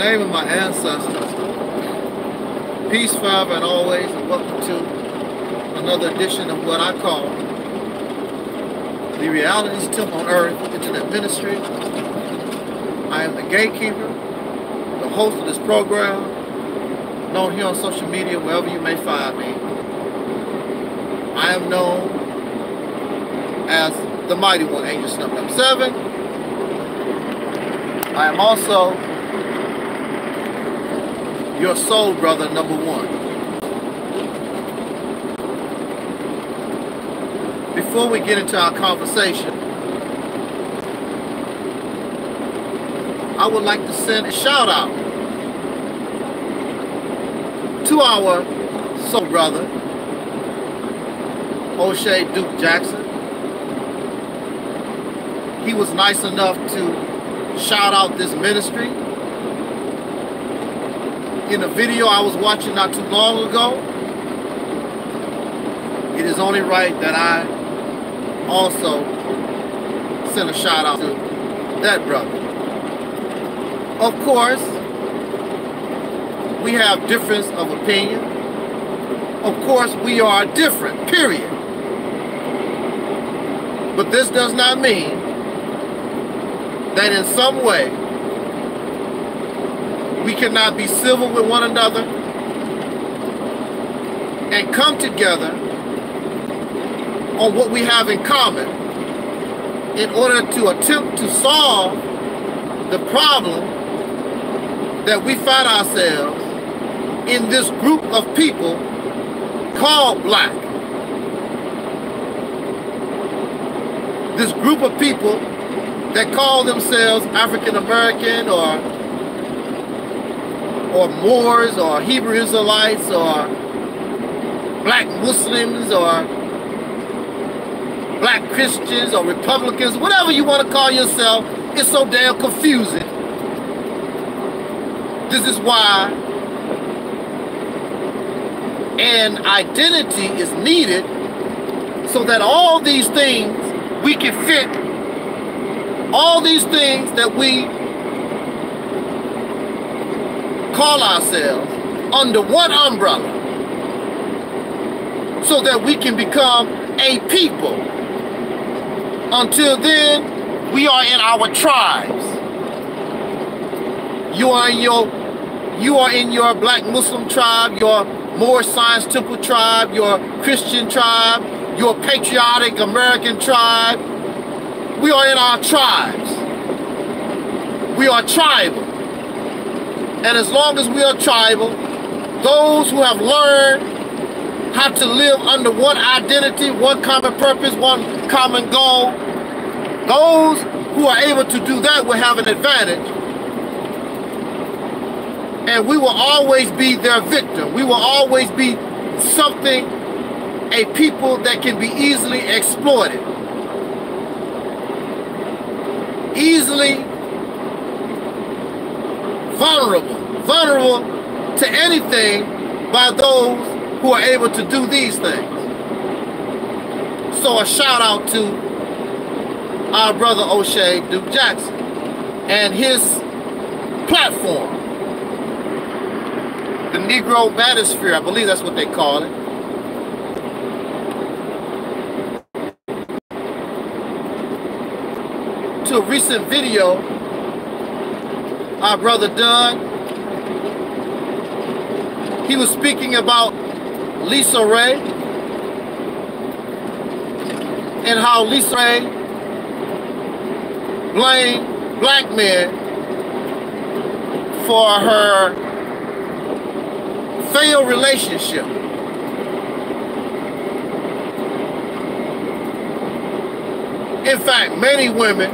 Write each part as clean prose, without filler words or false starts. name of my ancestors, peace forever and always, and welcome to another edition of what I call the Realities Tip on Earth Internet Ministry. I am the gatekeeper, the host of this program, known here on social media, wherever you may find me. I am known as the Mighty One, Angelsnupnup Number Seven. I am also your soul brother, number one. Before we get into our conversation, I would like to send a shout out to our soul brother, O'Shea Duke Jackson. He was nice enough to shout out this ministry in a video I was watching not too long ago. It is only right that I also send a shout out to that brother. Of course, we have difference of opinion. Of course, we are different, period. But this does not mean that in some way we cannot be civil with one another and come together on what we have in common in order to attempt to solve the problem that we find ourselves in this group of people called black. This group of people that call themselves African American or Moors or Hebrew Israelites or black Muslims or black Christians or Republicans, whatever you want to call yourself, it's so damn confusing. This is why an identity is needed so that all these things we can fit. All these things that we call ourselves under one umbrella, so that we can become a people. Until then, we are in our tribes. You are in your black Muslim tribe, your Moorish Science Temple tribe, your Christian tribe, your patriotic American tribe. We are in our tribes. We are tribal. And as long as we are tribal, those who have learned how to live under one identity, one common purpose, one common goal, those who are able to do that will have an advantage. And we will always be their victim. We will always be something, a people that can be easily exploited. Easily vulnerable to anything by those who are able to do these things. So a shout out to our brother O'Shea Duke Jackson and his platform, the Negro Batosphere, I believe that's what they call it. To a recent video our brother done, he was speaking about Lisa Ray and how Lisa Ray blamed black men for her failed relationship. In fact, many women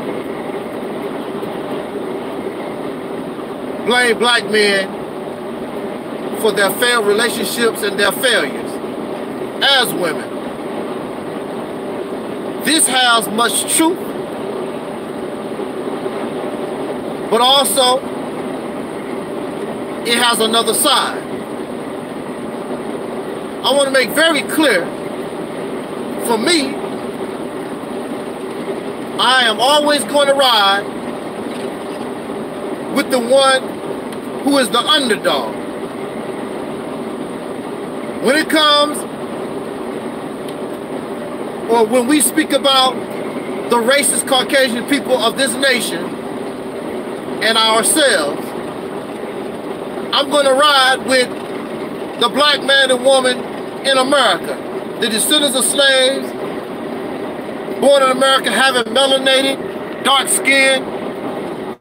blame black men for their failed relationships and their failures as women. This has much truth, but also it has another side. I want to make very clear, for me, I am always going to ride with the one who is the underdog. When it comes, or when we speak about the racist Caucasian people of this nation and ourselves, I'm going to ride with the black man and woman in America, the descendants of slaves, born in America, having melanated, dark skin,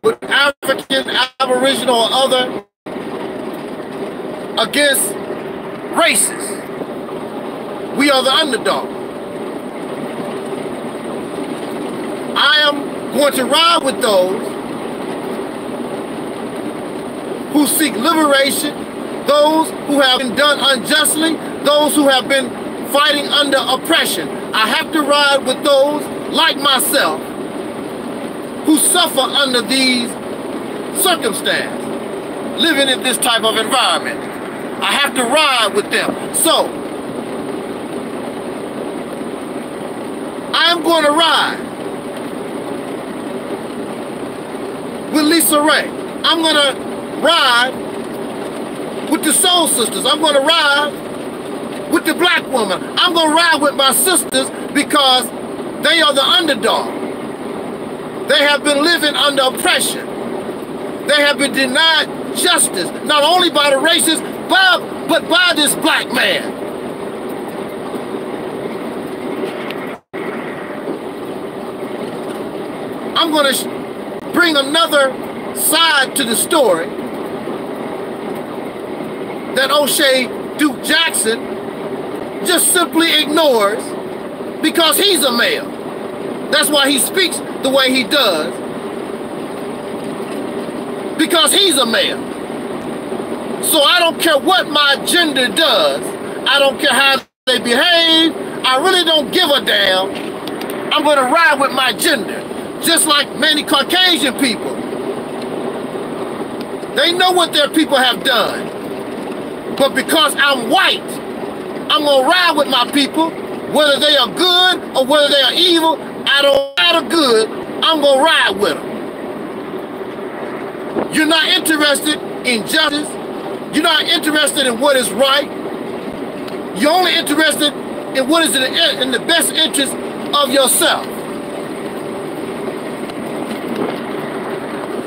with African, Aboriginal, or other, against racists. We are the underdog. I am going to ride with those who seek liberation, those who have been done unjustly, those who have been fighting under oppression. I have to ride with those like myself who suffer under these circumstances, living in this type of environment. I have to ride with them. So, I am going to ride with Lisa Ray. I'm going to ride with the Soul Sisters. I'm going to ride with the black woman. I'm going to ride with my sisters because they are the underdog. They have been living under oppression. They have been denied justice, not only by the racists, but by this black man. I'm going to bring another side to the story that O'Shea Duke Jackson just simply ignores because he's a male. That's why he speaks the way he does, because he's a male. So I don't care what my gender does. I don't care how they behave. I really don't give a damn. I'm going to ride with my gender, just like many Caucasian people. They know what their people have done. But because I'm white, I'm going to ride with my people, whether they are good or whether they are evil. I don't matter good, I'm going to ride with them. You're not interested in justice. You're not interested in what is right. You're only interested in what is in the best interest of yourself.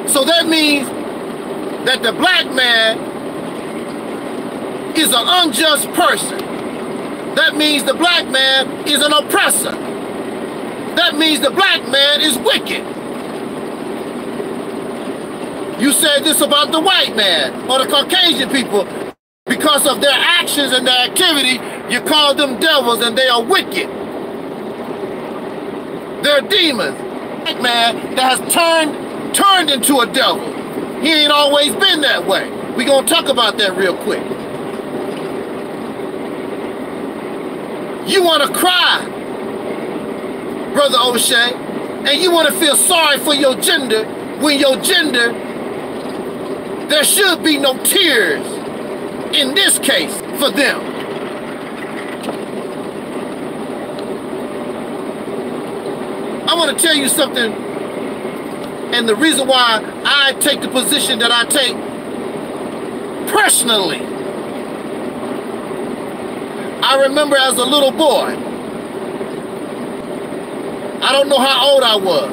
So that means that the black man is an unjust person. That means the black man is an oppressor. That means the black man is wicked. You said this about the white man or the Caucasian people. Because of their actions and their activity, you call them devils and they are wicked. They're demons. Black man that has turned into a devil. He ain't always been that way. We gonna talk about that real quick. You wanna cry, Brother O'Shea, and you want to feel sorry for your gender, when your gender, there should be no tears in this case for them. I want to tell you something, and the reason why I take the position that I take personally. I remember as a little boy, I don't know how old I was.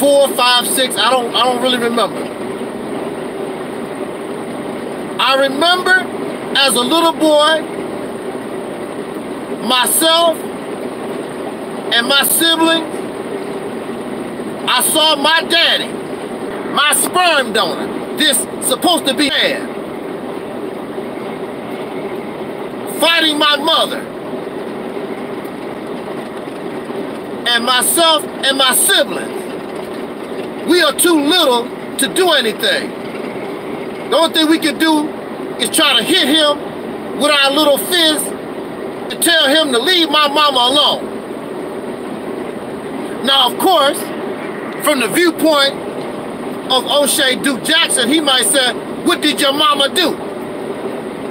4, 5, 6, I don't really remember. I remember as a little boy, myself and my siblings, I saw my daddy, my sperm donor, this supposed to be man, fighting my mother. And myself and my siblings, we are too little to do anything. The only thing we can do is try to hit him with our little fist and tell him to leave my mama alone. Now, of course, from the viewpoint of O'Shea Duke Jackson, he might say, what did your mama do?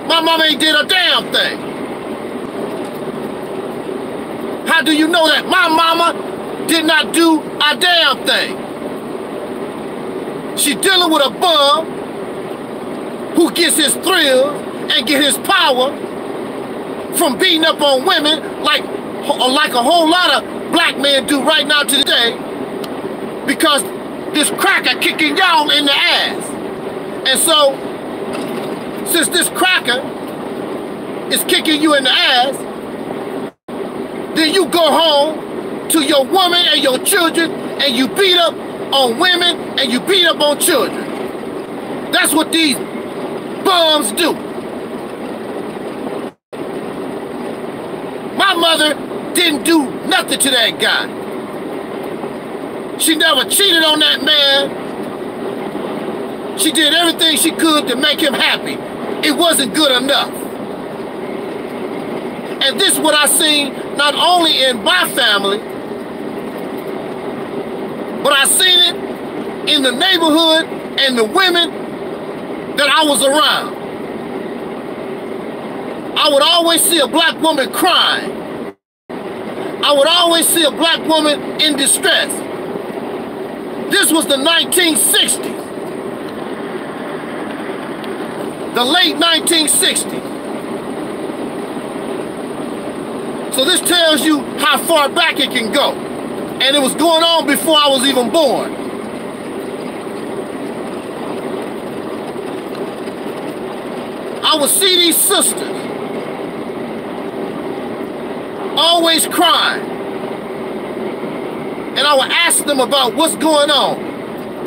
My mama ain't did a damn thing. How do you know that? My mama did not do a damn thing. She's dealing with a bum who gets his thrill and get his power from beating up on women like a whole lot of black men do right now today, because this cracker kicking y'all in the ass. And so, since this cracker is kicking you in the ass, then you go home to your woman and your children and you beat up on women and you beat up on children. That's what these bums do. My mother didn't do nothing to that guy. She never cheated on that man. She did everything she could to make him happy. It wasn't good enough. And this is what I seen not only in my family, but I seen it in the neighborhood and the women that I was around. I would always see a black woman crying. I would always see a black woman in distress. This was the 1960s, the late 1960s. So this tells you how far back it can go. And it was going on before I was even born. I would see these sisters always crying. And I would ask them about what's going on.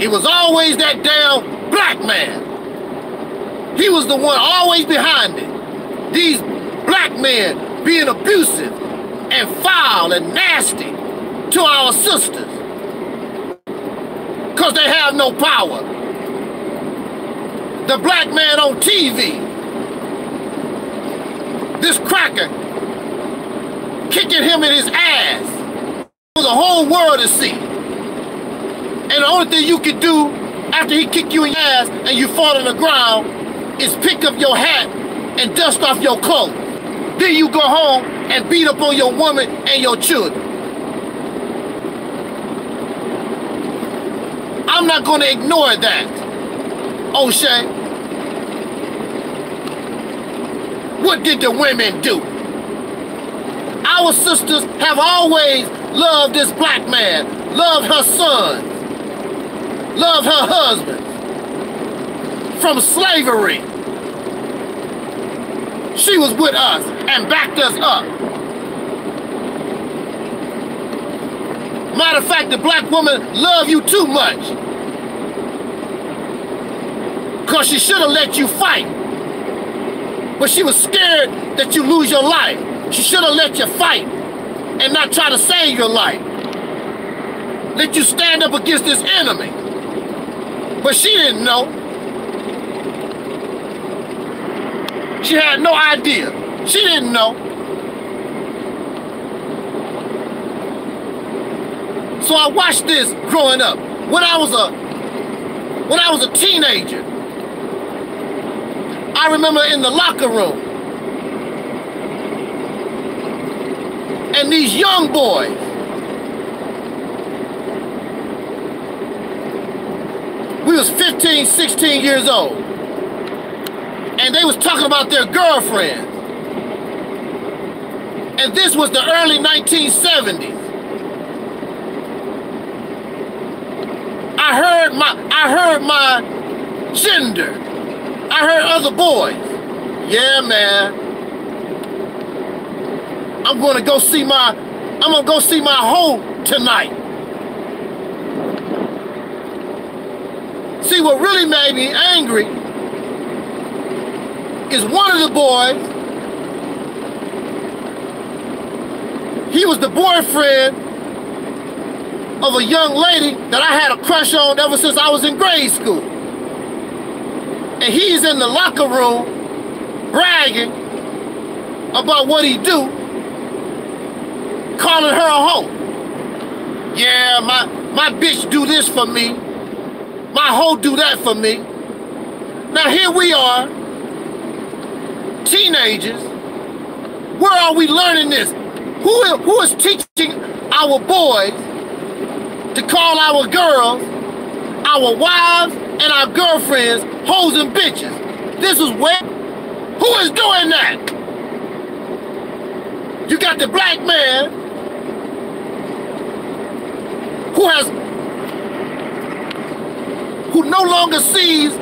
It was always that damn black man. He was the one always behind it. These black men being abusive and foul and nasty to our sisters, because they have no power. The black man on TV, this cracker, kicking him in his ass for the whole world to see. And the only thing you can do after he kick you in your ass and you fall on the ground is pick up your hat and dust off your clothes. Then you go home and beat up on your woman and your children. I'm not going to ignore that, O'Shea. What did the women do? Our sisters have always loved this black man, loved her son, loved her husband. From slavery, she was with us and backed us up. Matter of fact, the black woman love you too much, because she should have let you fight. But she was scared that you lose your life. She should have let you fight and not try to save your life. Let you stand up against this enemy. But she didn't know. She had no idea. She didn't know. So I watched this growing up. When I was a teenager, I remember in the locker room, and these young boys we was 15, 16 years old, and they was talking about their girlfriends. And this was the early 1970s. I heard my gender. I heard other boys. Yeah, man. I'm gonna go see my hoe tonight. See, what really made me angry is one of the boys, he was the boyfriend of a young lady that I had a crush on ever since I was in grade school. And he's in the locker room bragging about what he do, calling her a hoe. Yeah, my bitch do this for me. My hoe do that for me. Now here we are, teenagers. Where are we learning this? Who is teaching our boys to call our girls, our wives, and our girlfriends hoes and bitches. This is where. Who is doing that? You got the black man who no longer sees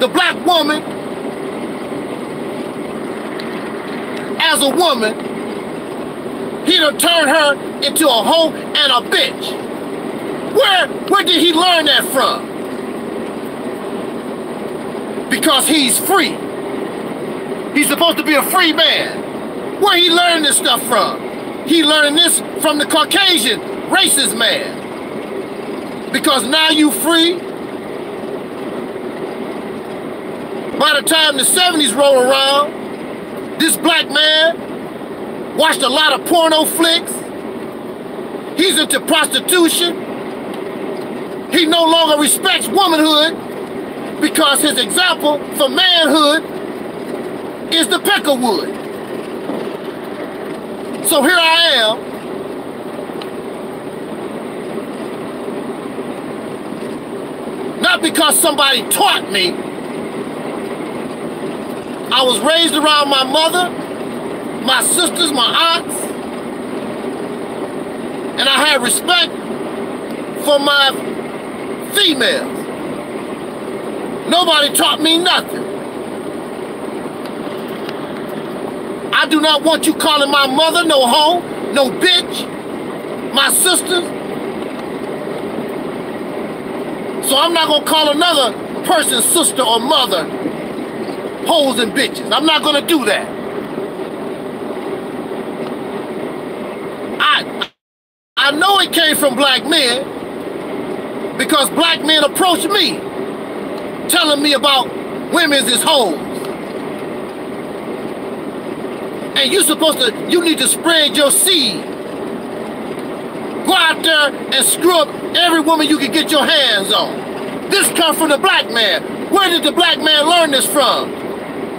the black woman as a woman. He done turned her into a hoe and a bitch. Where did he learn that from? Because he's free. He's supposed to be a free man. Where he learned this stuff from? He learned this from the Caucasian racist man. Because now you free. By the time the 70s roll around, this black man watched a lot of porno flicks. He's into prostitution. He no longer respects womanhood because his example for manhood is the peckerwood. So here I am, not because somebody taught me. I was raised around my mother, my sisters, my aunts, and I had respect for my females. Nobody taught me nothing. I do not want you calling my mother no hoe, no bitch, my sisters. So I'm not gonna call another person's sister or mother hoes and bitches. I'm not gonna do that. I know it came from black men because black men approached me telling me about women's is hoes. And you need to spread your seed. Go out there and screw up every woman you can get your hands on. This comes from the black man. Where did the black man learn this from?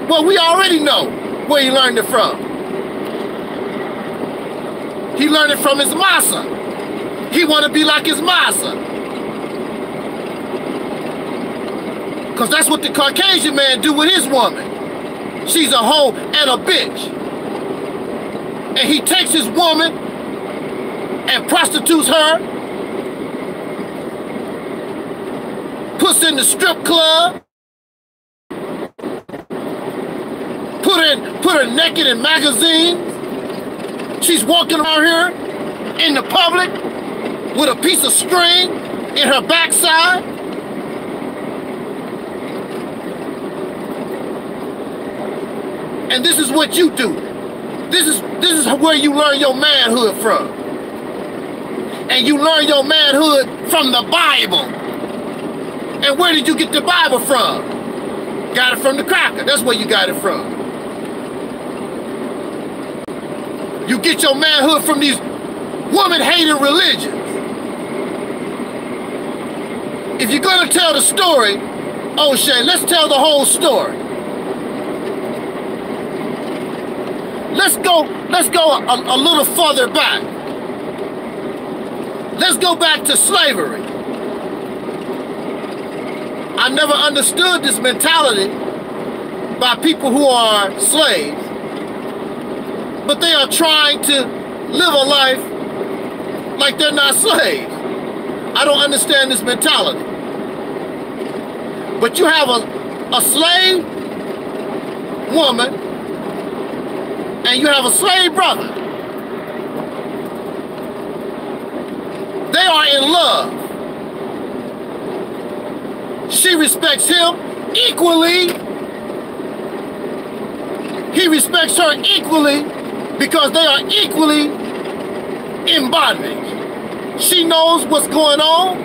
Well, we already know where he learned it from. He learned it from his massa. He wanted to be like his massa. Because that's what the Caucasian man do with his woman. She's a hoe and a bitch. And he takes his woman and prostitutes her, puts in the strip club, put her naked in magazines. She's walking around here in the public with a piece of string in her backside. And this is what you do. This is where you learn your manhood from. And you learn your manhood from the Bible. And where did you get the Bible from? Got it from the cracker. That's where you got it from. You get your manhood from these woman-hating religions. If you're going to tell the story, O'Shea, let's tell the whole story. Let's go a little further back. Let's go back to slavery. I never understood this mentality by people who are slaves, but they are trying to live a life like they're not slaves. I don't understand this mentality. But you have a slave woman and you have a slave brother. They are in love. She respects him equally. He respects her equally because they are equally in bondage. She knows what's going on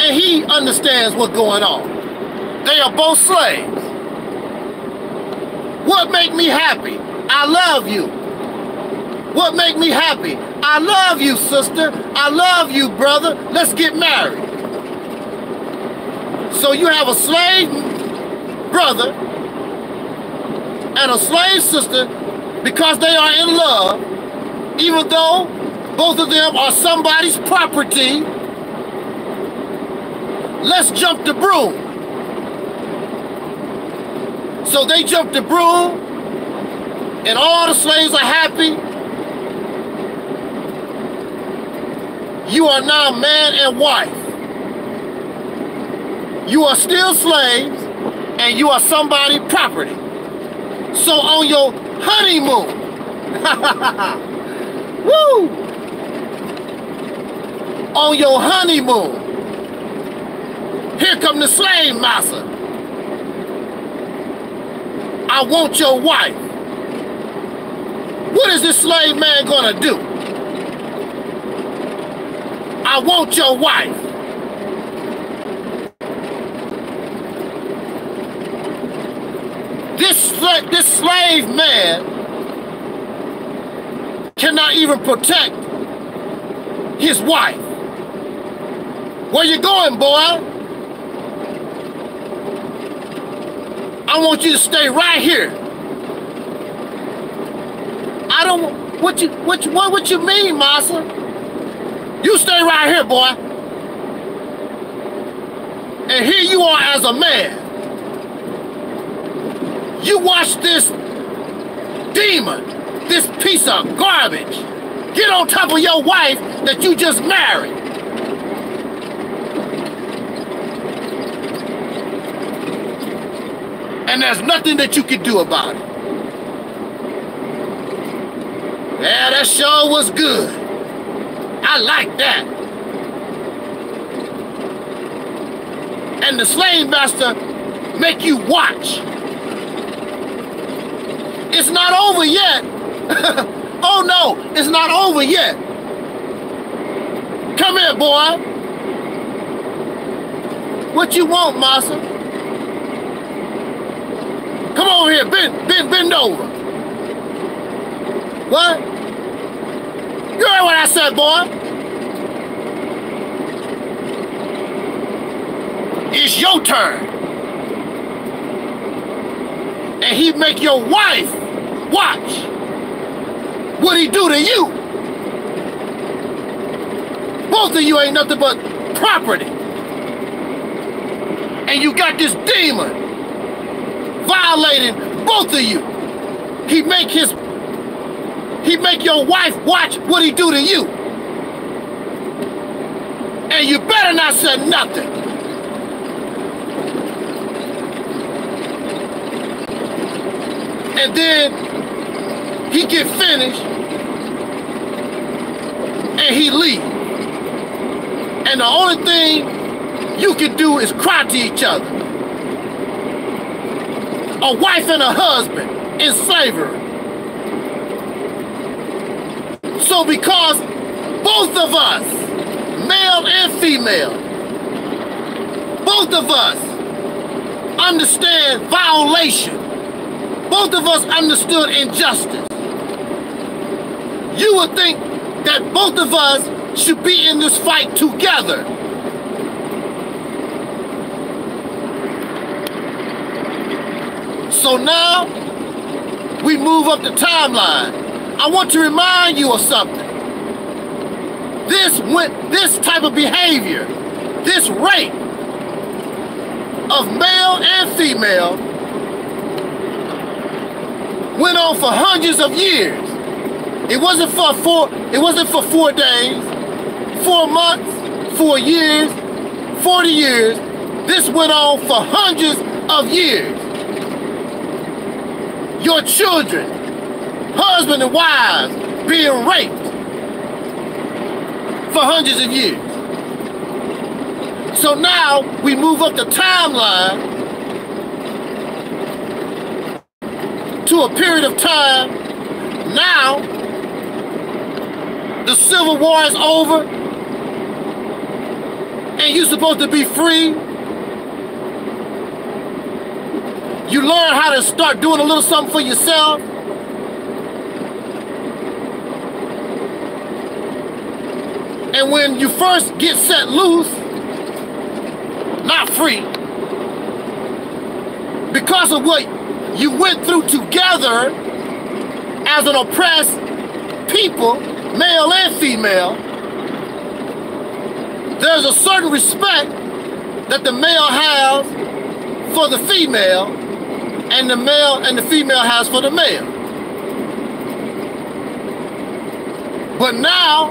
and he understands what's going on. They are both slaves. What make me happy? I love you. What make me happy? I love you, sister. I love you, brother. Let's get married. So you have a slave brother and a slave sister because they are in love, even though both of them are somebody's property. let's jump the broom. So they jumped the broom, and all the slaves are happy. You are now man and wife. You are still slaves, and you are somebody's property. So on your honeymoon, woo! On your honeymoon, here come the slave master. I want your wife. What is this slave man gonna do? I want your wife. This slave man cannot even protect his wife. Where you going, boy? I want you to stay right here. I don't. What you mean, Massa? You stay right here, boy. And here you are as a man. You watch this demon, this piece of garbage, get on top of your wife that you just married. And there's nothing that you can do about it. Yeah, that show was good. I like that. And the slave master make you watch. It's not over yet. Oh no, it's not over yet. Come here, boy. What you want, Massa? Come over here, bend over. What? You heard what I said, boy. It's your turn. And he make your wife watch what he do to you. Both of you ain't nothing but property. And you got this demon violating both of you. He make your wife watch what he do to you. And you better not say nothing. And then he get finished and he leave. And the only thing you can do is cry to each other. A wife and a husband in slavery. So because both of us, male and female, both of us understand violation. Both of us understood injustice. You would think that both of us should be in this fight together. So now we move up the timeline. I want to remind you of something. This type of behavior, this rape of male and female, went on for hundreds of years. It wasn't for four days, 4 months, 4 years, 40 years. This went on for hundreds of years. Your children, husband and wives, being raped for hundreds of years. So now we move up the timeline to a period of time. Now the Civil War is over and you're supposed to be free. You learn how to start doing a little something for yourself. And when you first get set loose, not free, because of what you went through together as an oppressed people, male and female, there's a certain respect that the male have for the female, and the male and the female has for the male. But now,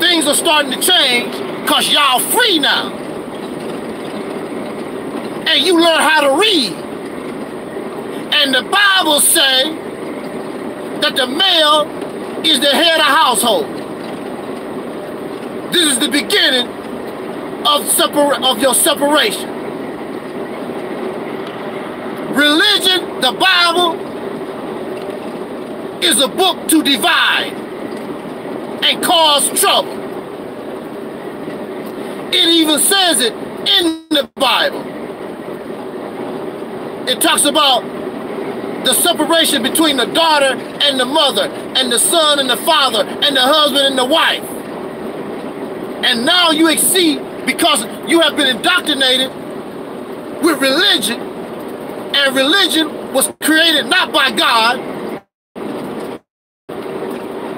things are starting to change because y'all free now. And you learn how to read. And the Bible says that the male is the head of household. This is the beginning of your separation. Religion, the Bible, is a book to divide and cause trouble. It even says it in the Bible. It talks about the separation between the daughter and the mother, and the son and the father, and the husband and the wife. And now you exceed, because you have been indoctrinated with religion, and religion was created not by God,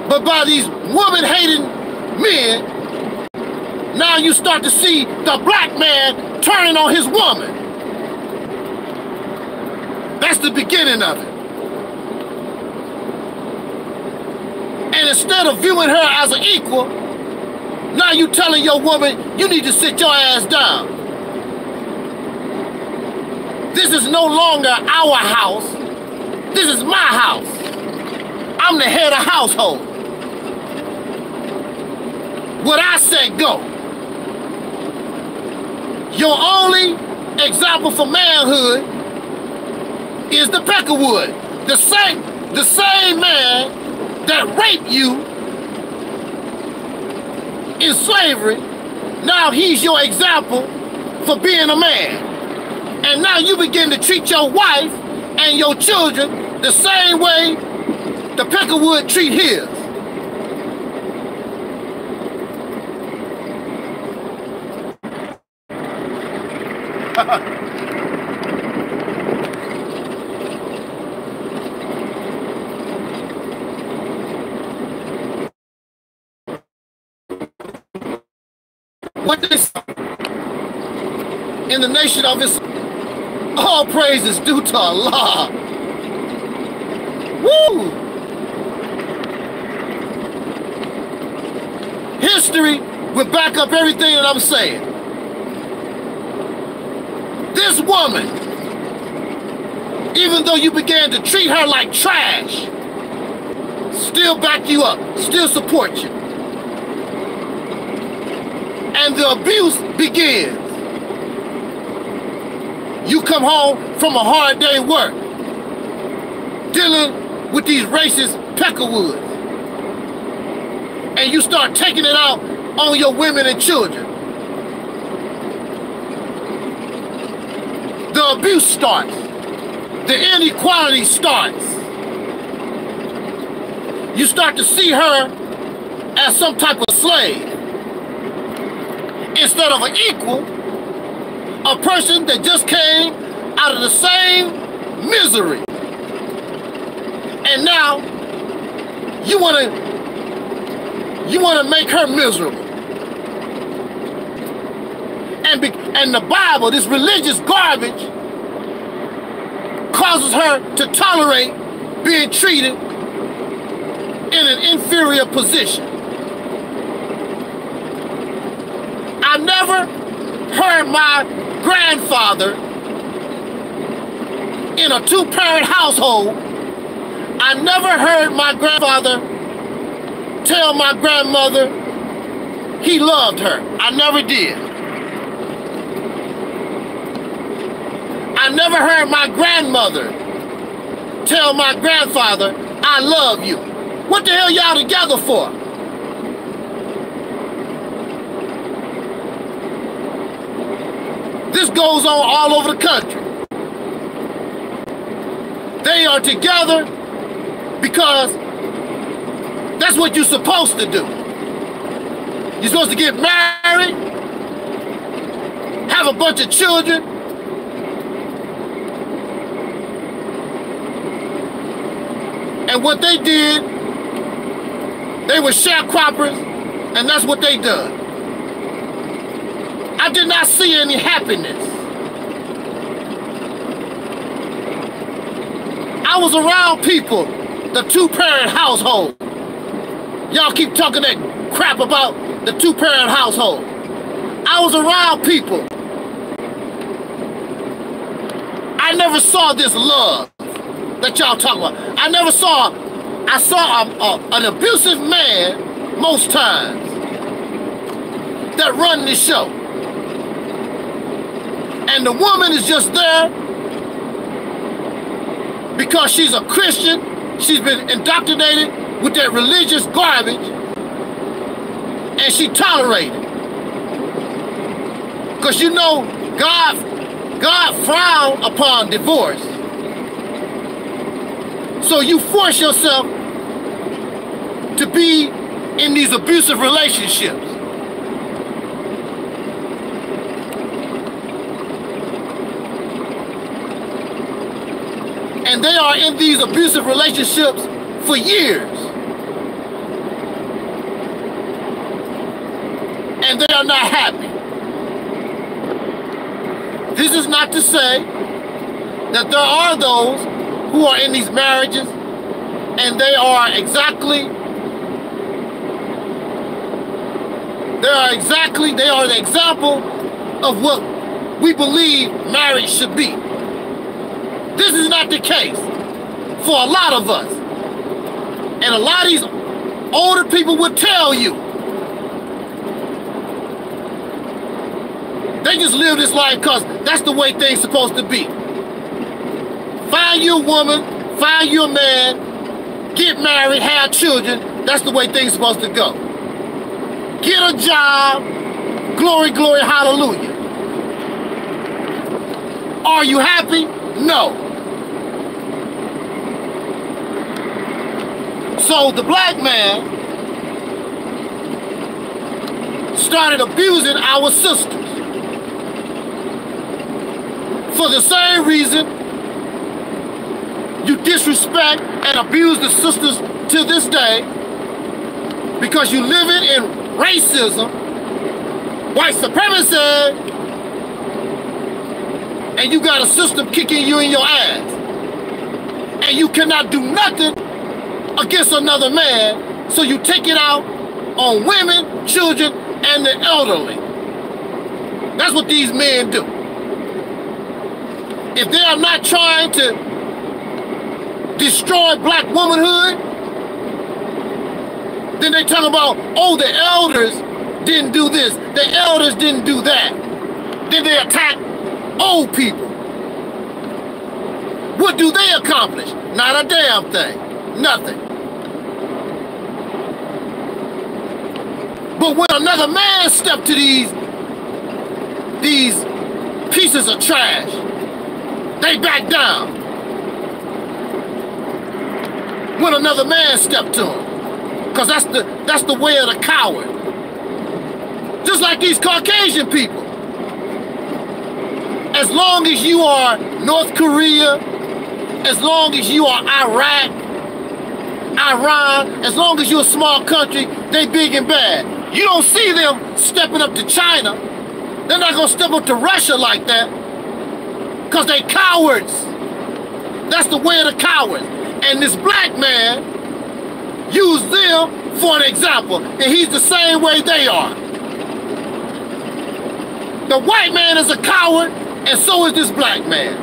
but by these woman-hating men. Now you start to see the black man turning on his woman. That's the beginning of it. And instead of viewing her as an equal, now you telling your woman, you need to sit your ass down. This is no longer our house. This is my house. I'm the head of household. What I say, go. Your only example for manhood is the Peckerwood. The same man that raped you in slavery, now he's your example for being a man. And now you begin to treat your wife and your children the same way the Peckerwood treat his. What is in the Nation of Islam? All praise is due to Allah. Woo! History will back up everything that I'm saying. This woman, even though you began to treat her like trash, still back you up, still support you. And the abuse begins. You come home from a hard day work, dealing with these racist Peckerwoods, and you start taking it out on your women and children. The abuse starts. The inequality starts. You start to see her as some type of slave instead of an equal, a person that just came out of the same misery. And now you want to make her miserable. And the Bible, this religious garbage, causes her to tolerate being treated in an inferior position. I never heard my grandfather in a two-parent household. I never heard my grandfather tell my grandmother he loved her. I never did. I never heard my grandmother tell my grandfather, I love you. What the hell y'all together for? This goes on all over the country. They are together because that's what you're supposed to do. You're supposed to get married, have a bunch of children, and what they did, they were sharecroppers, and that's what they done. I did not see any happiness. I was around people, the two-parent household. Y'all keep talking that crap about the two-parent household. I was around people. I never saw this love that y'all talk about. I never saw, I saw an abusive man most times that run this show. And the woman is just there because she's a Christian. She's been indoctrinated with that religious garbage and she tolerated it. Because you know, God frowned upon divorce. So you force yourself to be in these abusive relationships. And they are in these abusive relationships for years. And they are not happy. This is not to say that there are those who are in these marriages and they are the example of what we believe marriage should be. This is not the case for a lot of us. And a lot of these older people would tell you. They just live this life because that's the way things are supposed to be. Find you a woman, find you a man, get married, have children. That's the way things are supposed to go. Get a job, glory, glory, hallelujah. Are you happy? No. So the black man started abusing our sisters for the same reason you disrespect and abuse the sisters to this day, because you live in racism, white supremacy, and you got a system kicking you in your ass. And you cannot do nothing against another man, so you take it out on women, children, and the elderly. That's what these men do. If they are not trying to destroy black womanhood, then they talk about, oh, the elders didn't do this, the elders didn't do that. Then they attack old people. What do they accomplish? Not a damn thing. Nothing. But when another man steps to these pieces of trash, they back down. When another man steps to them. Because that's the way of the coward. Just like these Caucasian people. As long as you are North Korea, as long as you are Iraq, Iran, as long as you're a small country, they big and bad. You don't see them stepping up to China. They're not gonna step up to Russia like that, because they cowards. That's the way of the cowards. And this black man used them for an example, and he's the same way they are. The white man is a coward, and so is this black man.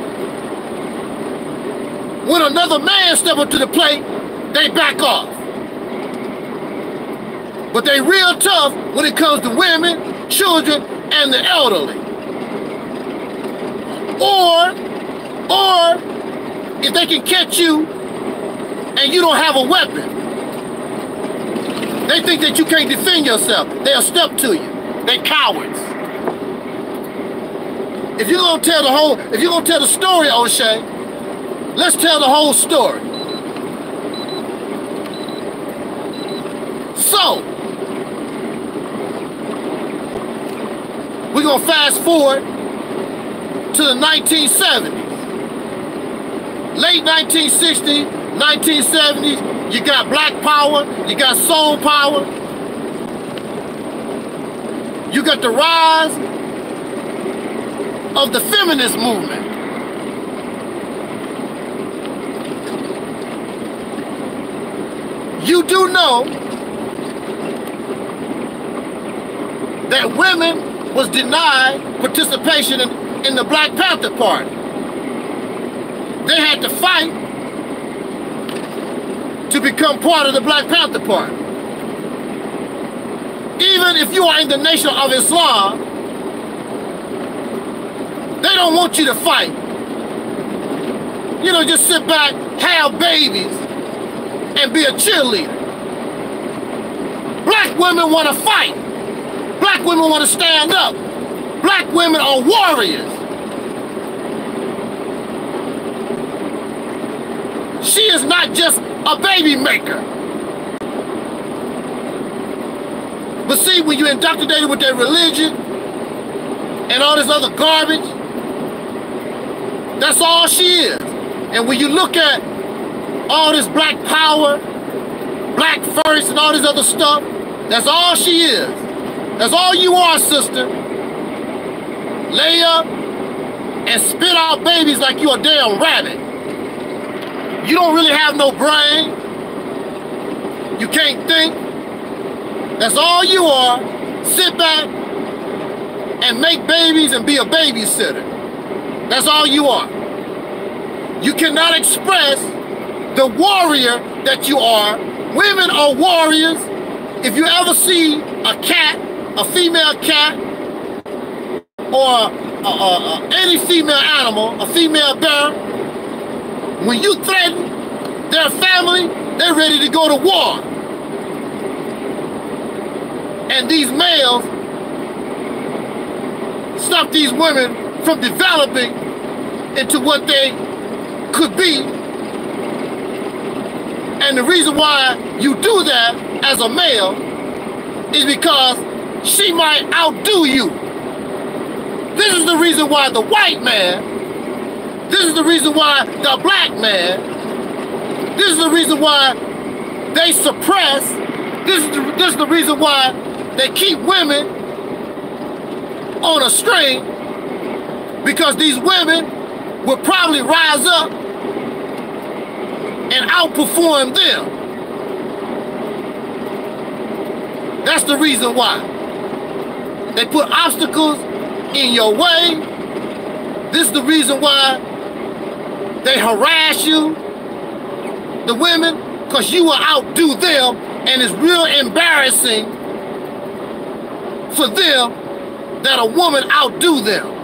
When another man steps up to the plate, they back off. But they real tough when it comes to women, children, and the elderly. Or if they can catch you and you don't have a weapon, they think that you can't defend yourself. They'll step to you. They're cowards. If you're gonna tell the story, O'Shea, let's tell the whole story. So we're gonna fast forward to the 1970s. Late 1960s, 1970s, you got black power, you got soul power, you got the rise of the feminist movement. You do know that women was denied participation in the Black Panther Party. They had to fight to become part of the Black Panther Party. Even if you are in the Nation of Islam, they don't want you to fight. You know, just sit back, have babies, and be a cheerleader. Black women want to fight. Black women want to stand up. Black women are warriors. She is not just a baby maker. But see, when you're indoctrinated with their religion and all this other garbage, that's all she is. And when you look at all this black power, black first, and all this other stuff, that's all she is. That's all you are, sister. Lay up and spit out babies like you a damn rabbit. You don't really have no brain. You can't think. That's all you are. Sit back and make babies and be a babysitter. That's all you are. You cannot express the warrior that you are. Women are warriors. If you ever see a cat, a female cat, or any female animal, a female bear, when you threaten their family, they're ready to go to war. And these males stop these women from developing into what they could be. And the reason why you do that as a male is because she might outdo you. This is the reason why the white man, this is the reason why the black man, this is the reason why they suppress, this is the reason why they keep women on a string, because these women will probably rise up and outperform them. That's the reason why. They put obstacles in your way. This is the reason why they harass you, the women, because you will outdo them, and it's real embarrassing for them that a woman outdo them.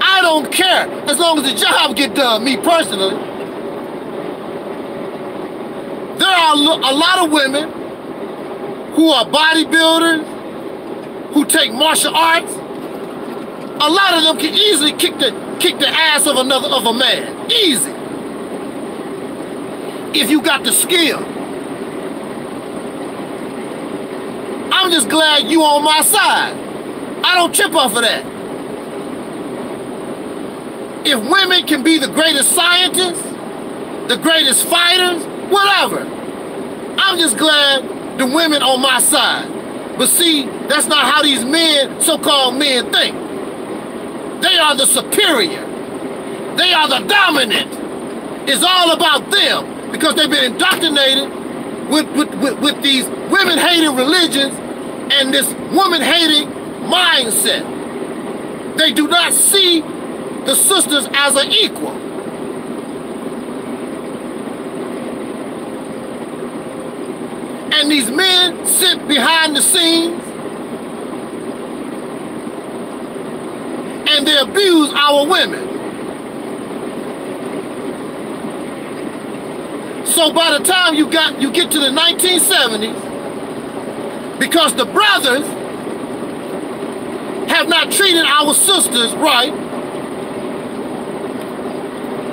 I don't care as long as the job get done, me personally. There are a lot of women who are bodybuilders, who take martial arts. A lot of them can easily kick the ass of a man, easy. If you got the skill. I'm just glad you on my side. I don't trip off of that. If women can be the greatest scientists, the greatest fighters, whatever, I'm just glad the women on my side. But see, that's not how these men, so-called men, think. They are the superior. They are the dominant. It's all about them because they've been indoctrinated with these women-hating religions and this woman-hating mindset. They do not see the sisters as an equal. And these men sit behind the scenes and they abuse our women. So by the time you get to the 1970s, because the brothers have not treated our sisters right,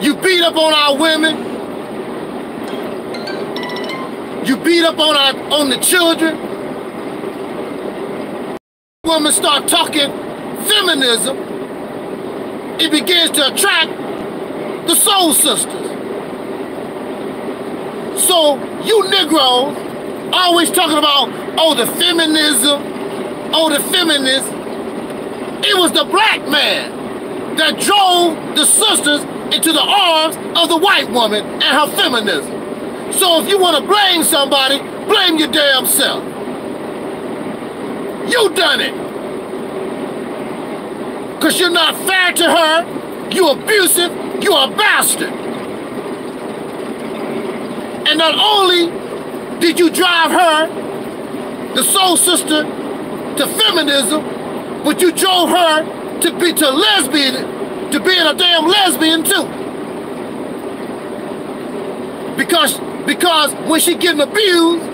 you beat up on our women, you beat up on the children. Women start talking feminism. It begins to attract the Soul Sisters. So you Negroes always talking about, oh, the feminism, oh, the feminists. It was the black man that drove the sisters into the arms of the white woman and her feminism. So if you want to blame somebody, blame your damn self. You done it. Because you're not fair to her, you abusive, you a bastard. And not only did you drive her, the soul sister, to feminism, but you drove her to being a damn lesbian too. Because when she getting abused,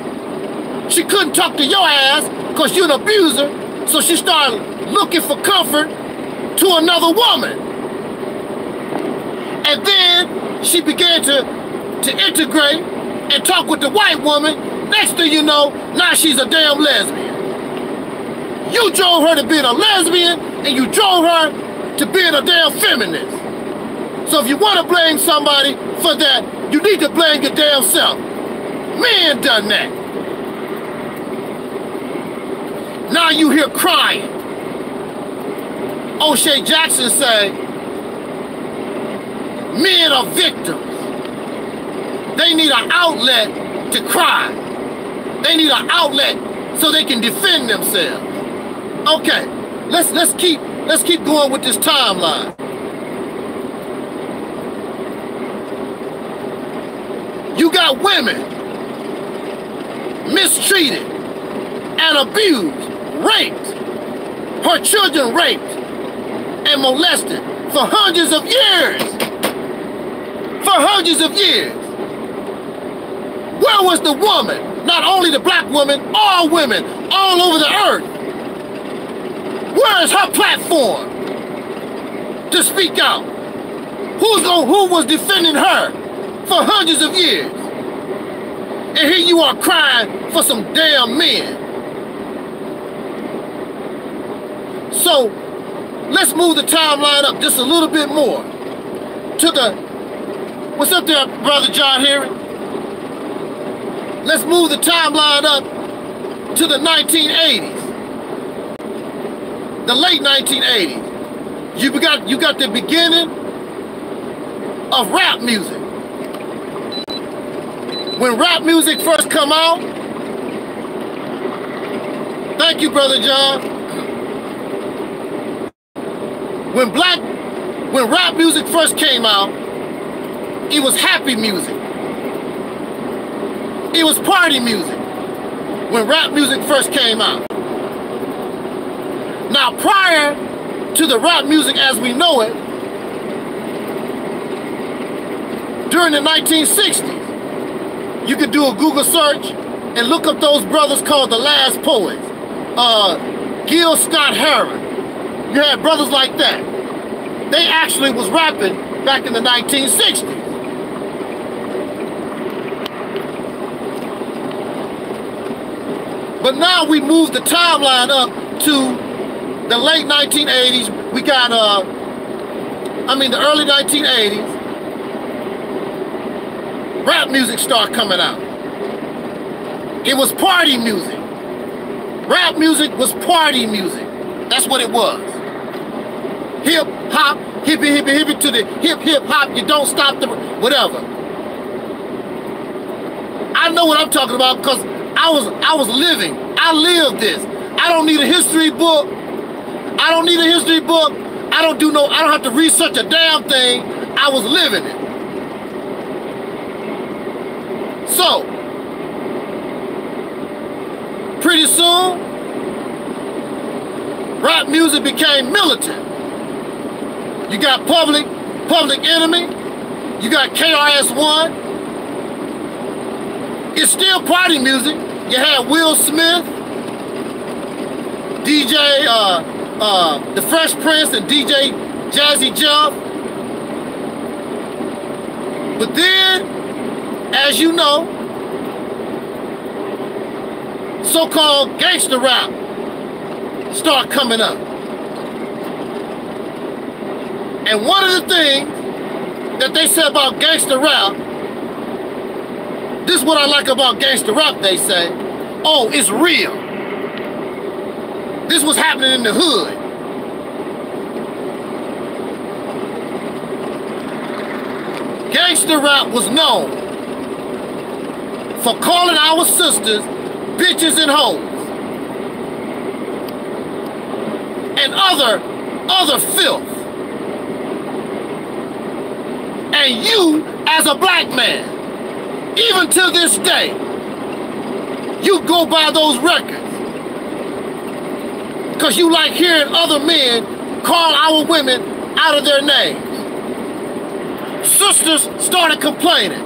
she couldn't talk to your ass because you're an abuser, so she started looking for comfort to another woman. And then she began to integrate and talk with the white woman. Next thing you know, now she's a damn lesbian. You drove her to being a lesbian and you drove her to being a damn feminist. So if you want to blame somebody for that, you need to blame your damn self. Man done that. Now you hear crying. O'Shea Jackson say, men are victims. They need an outlet to cry. They need an outlet so they can defend themselves. Okay, let's keep going with this timeline. You got women mistreated and abused, raped, her children raped and molested for hundreds of years. For hundreds of years. Where was the woman? Not only the black woman, all women all over the earth. Where is her platform to speak out? Who was defending her for hundreds of years? And here you are crying for some damn men. So let's move the timeline up just a little bit more to the, what's up there, Brother John Heron? Let's move the timeline up to the 1980s, the late 1980s. You got the beginning of rap music. When rap music first come out, thank you, Brother John. When rap music first came out, it was happy music. It was party music when rap music first came out. Now, prior to the rap music as we know it, during the 1960s, you can do a Google search and look up those brothers called The Last Poets. Gil Scott-Heron. You had brothers like that. They actually was rapping back in the 1960s. But now we moved the timeline up to the late 1980s. We got, the early 1980s. Rap music started coming out. It was party music. Rap music was party music. That's what it was. Hip hop, hippie, hippie, hippie to the hip hop. You don't stop the whatever. I know what I'm talking about because I was living. I lived this. I don't need a history book. I don't need a history book. I don't have to research a damn thing. I was living it. So, pretty soon, rap music became militant. You got Public Enemy, you got KRS-One. It's still party music. You had Will Smith, DJ, the Fresh Prince and DJ Jazzy Jeff. But then, as you know, so-called gangsta rap start coming up. And one of the things that they said about gangsta rap, this is what I like about gangsta rap, they say, oh, it's real. This was happening in the hood. gangster rap was known for calling our sisters bitches and hoes and other filth. And you, as a black man, even to this day, you go by those records because you like hearing other men call our women out of their names. Sisters started complaining.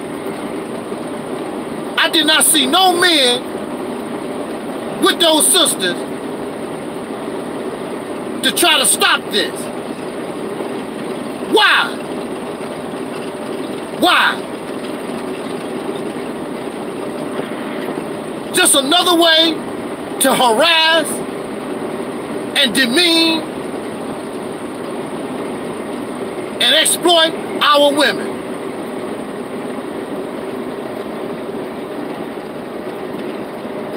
I did not see no men with those sisters to try to stop this. Why? Why? Just another way to harass and demean and exploit our women.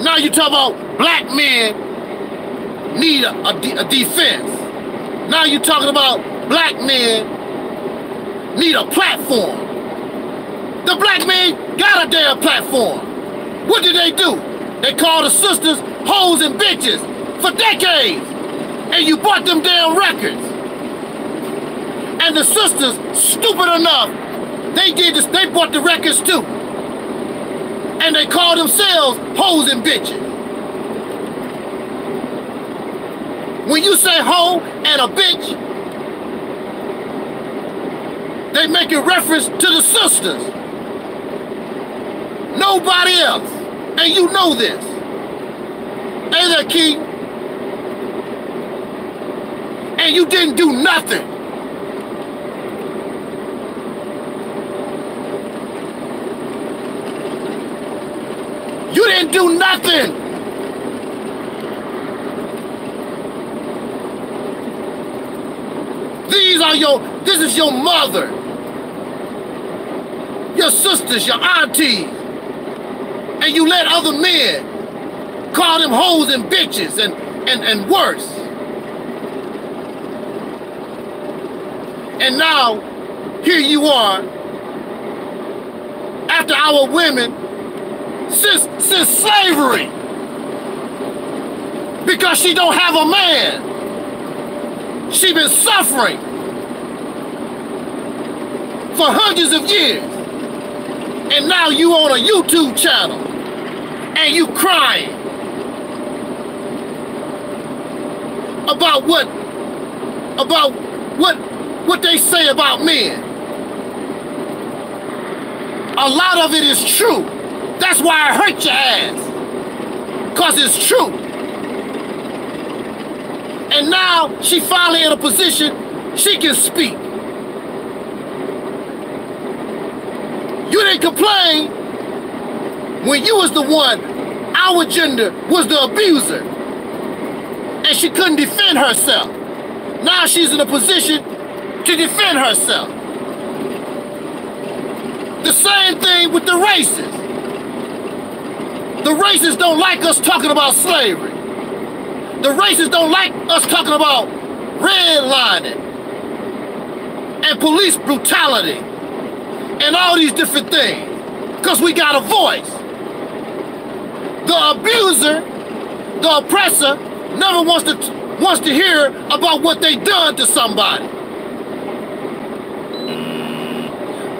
Now you talk about black men need a defense. Now you're talking about black men need a platform. The black men got a damn platform. What do? They called the sisters hoes and bitches for decades, and you bought them damn records. And the sisters, stupid enough, they did this, they bought the records too. And they called themselves hoes and bitches. When you say hoe and a bitch, they make a reference to the sisters. Nobody else. And you know this. Ain't that key? And you didn't do nothing. You didn't do nothing. This is your mother, your sisters, your aunties, and you let other men call them hoes and bitches and worse. And now, here you are, after our women, since slavery, because she don't have a man. She been suffering for hundreds of years, and now you on a YouTube channel and you crying about what they say about men. A lot of it is true. That's why I hurt your ass, because it's true. And now she finally in a position she can speak. You didn't complain when you was the one, our gender was the abuser, and she couldn't defend herself. Now she's in a position to defend herself. The same thing with the races. The racists don't like us talking about slavery. The racists don't like us talking about redlining and police brutality and all these different things, because we got a voice. The abuser, the oppressor, never wants to hear about what they done to somebody.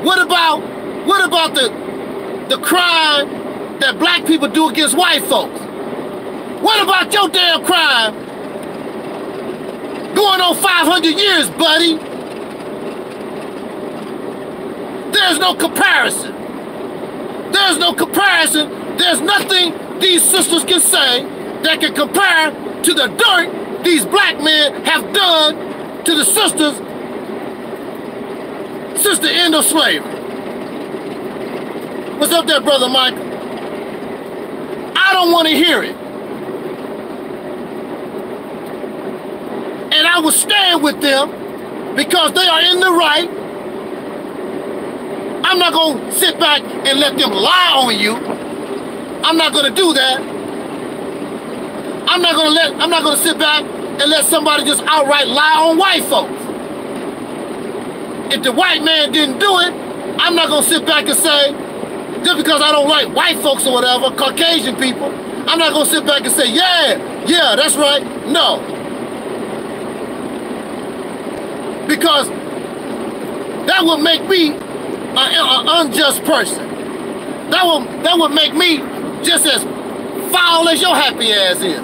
What about the crime that black people do against white folks? What about your damn crime going on 500 years, buddy? There's no comparison. There's no comparison. There's nothing these sisters can say that can compare to the dirt these black men have done to the sisters since the end of slavery. What's up there, Brother Michael? I don't want to hear it. And I will stand with them because they are in the right. I'm not going to sit back and let them lie on you. I'm not going to do that. I'm not going to sit back and let somebody just outright lie on white folks. If the white man didn't do it, I'm not gonna sit back and say, just because I don't like white folks or whatever, Caucasian people, I'm not gonna sit back and say, yeah, that's right. No. Because that would make me an unjust person. That would make me just as foul as your happy ass is.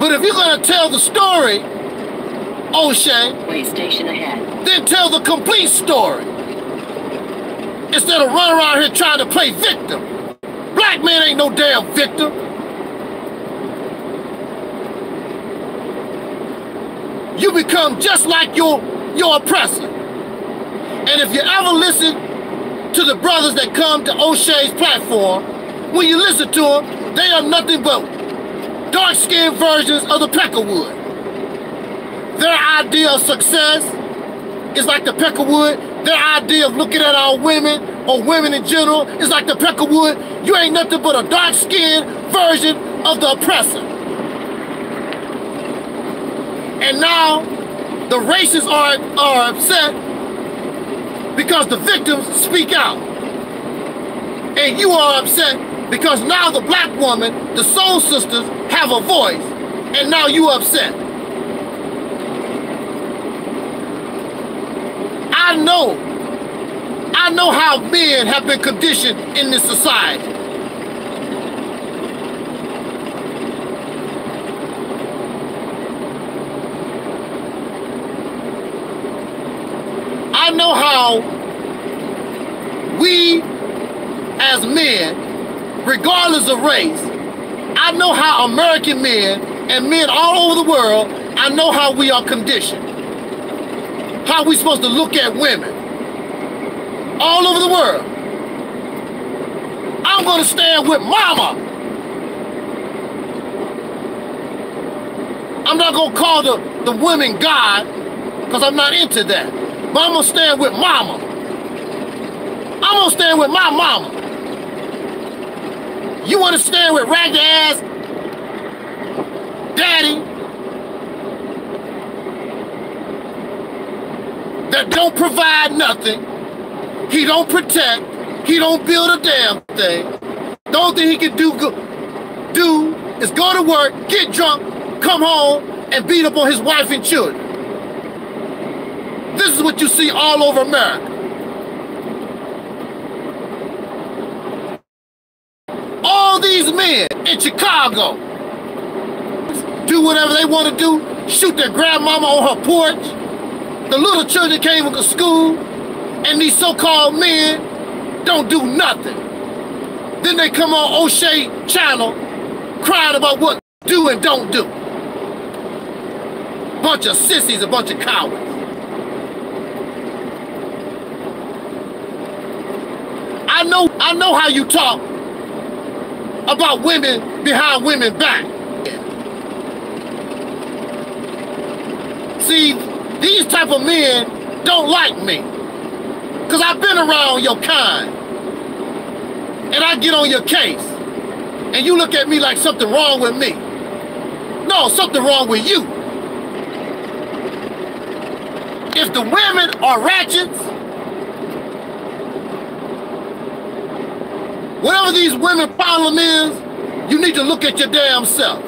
But if you're gonna tell the story, O'Shea, station ahead, then tell the complete story. Instead of running around here trying to play victim. Black man ain't no damn victim. You become just like your oppressor. And if you ever listen to the brothers that come to O'Shea's platform, when you listen to them, they are nothing but dark-skinned versions of the Peckerwood. Their idea of success is like the Peckerwood. Their idea of looking at our women or women in general is like the Peckerwood. You ain't nothing but a dark-skinned version of the oppressor. And now the racists are upset because the victims speak out. And you are upset because now the black woman, the Soul Sisters, have a voice. And now you are upset. I know how men have been conditioned in this society. I know how we as men, regardless of race, I know how American men and men all over the world, I know how we are conditioned. How we supposed to look at women all over the world. I'm gonna stand with mama. I'm not gonna call the women God, because I'm not into that. But I'm gonna stand with mama. I'm gonna stand with my mama. You wanna stand with raggedy ass daddy that don't provide nothing, he don't protect, he don't build a damn thing. The only thing he can do is go to work, get drunk, come home, and beat up on his wife and children. This is what you see all over America. All these men in Chicago do whatever they want to do, shoot their grandmama on her porch. The little children came to school, and these so-called men don't do nothing. Then they come on O'Shea channel crying about what do and don't do. Bunch of sissies, a bunch of cowards. I know how you talk about women behind women's back. See, these type of men don't like me, because I've been around your kind, and I get on your case, and you look at me like something wrong with me. No, something wrong with you. If the women are ratchets, whatever these women problem is, you need to look at your damn self.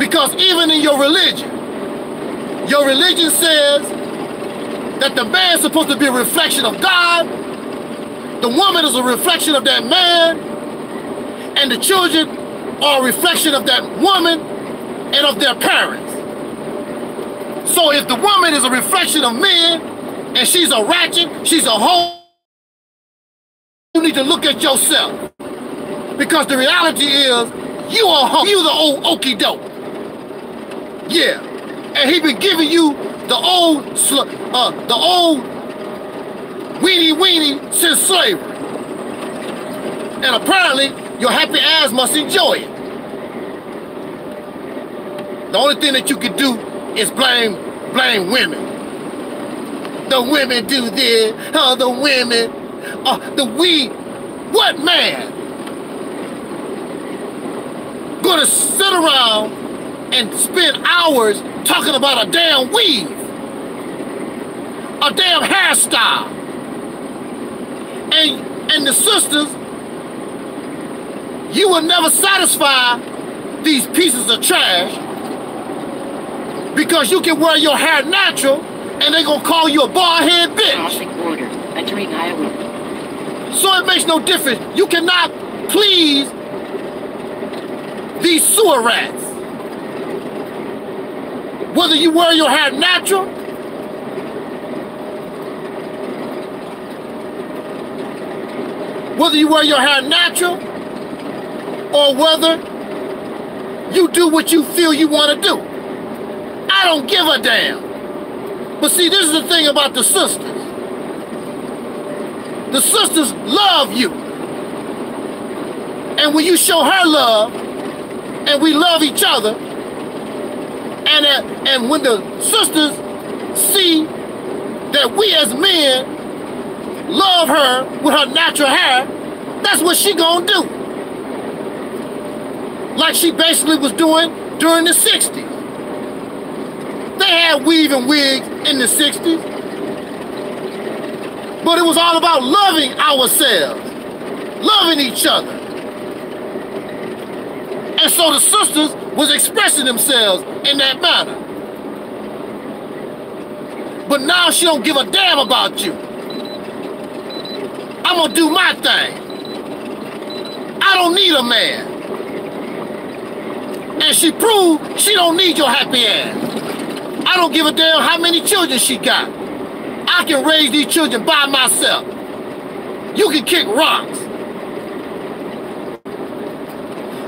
Because even in your religion says that the man's supposed to be a reflection of God, the woman is a reflection of that man, and the children are a reflection of that woman and of their parents. So if the woman is a reflection of men, and she's a ratchet, she's a hoe, you need to look at yourself. Because the reality is, you are a hoe, you the old okey doke. Yeah. And he been giving you the old weenie since slavery. And apparently, your happy ass must enjoy it. The only thing that you can do is blame women. The women do this, the women, what man gonna sit around and spend hours talking about a damn weave a damn hairstyle. And the sisters, you will never satisfy these pieces of trash, because you can wear your hair natural and they gonna call you a bald head bitch. Crossing border, entering Iowa. So it makes no difference. You cannot please these sewer rats. Whether you wear your hair natural or whether you do what you feel you want to do, I don't give a damn. But see, this is the thing about the sisters. The sisters love you. And when you show her love, and we love each other, and when the sisters see that we as men love her with her natural hair, that's what she gonna do. Like she basically was doing during the 60s. They had weave and wigs in the 60s. But it was all about loving ourselves, loving each other. And so the sisters was expressing themselves in that manner. But now she don't give a damn about you. I'm gonna do my thing. I don't need a man. And she proved she don't need your happy ass. I don't give a damn how many children she got. I can raise these children by myself. You can kick rocks.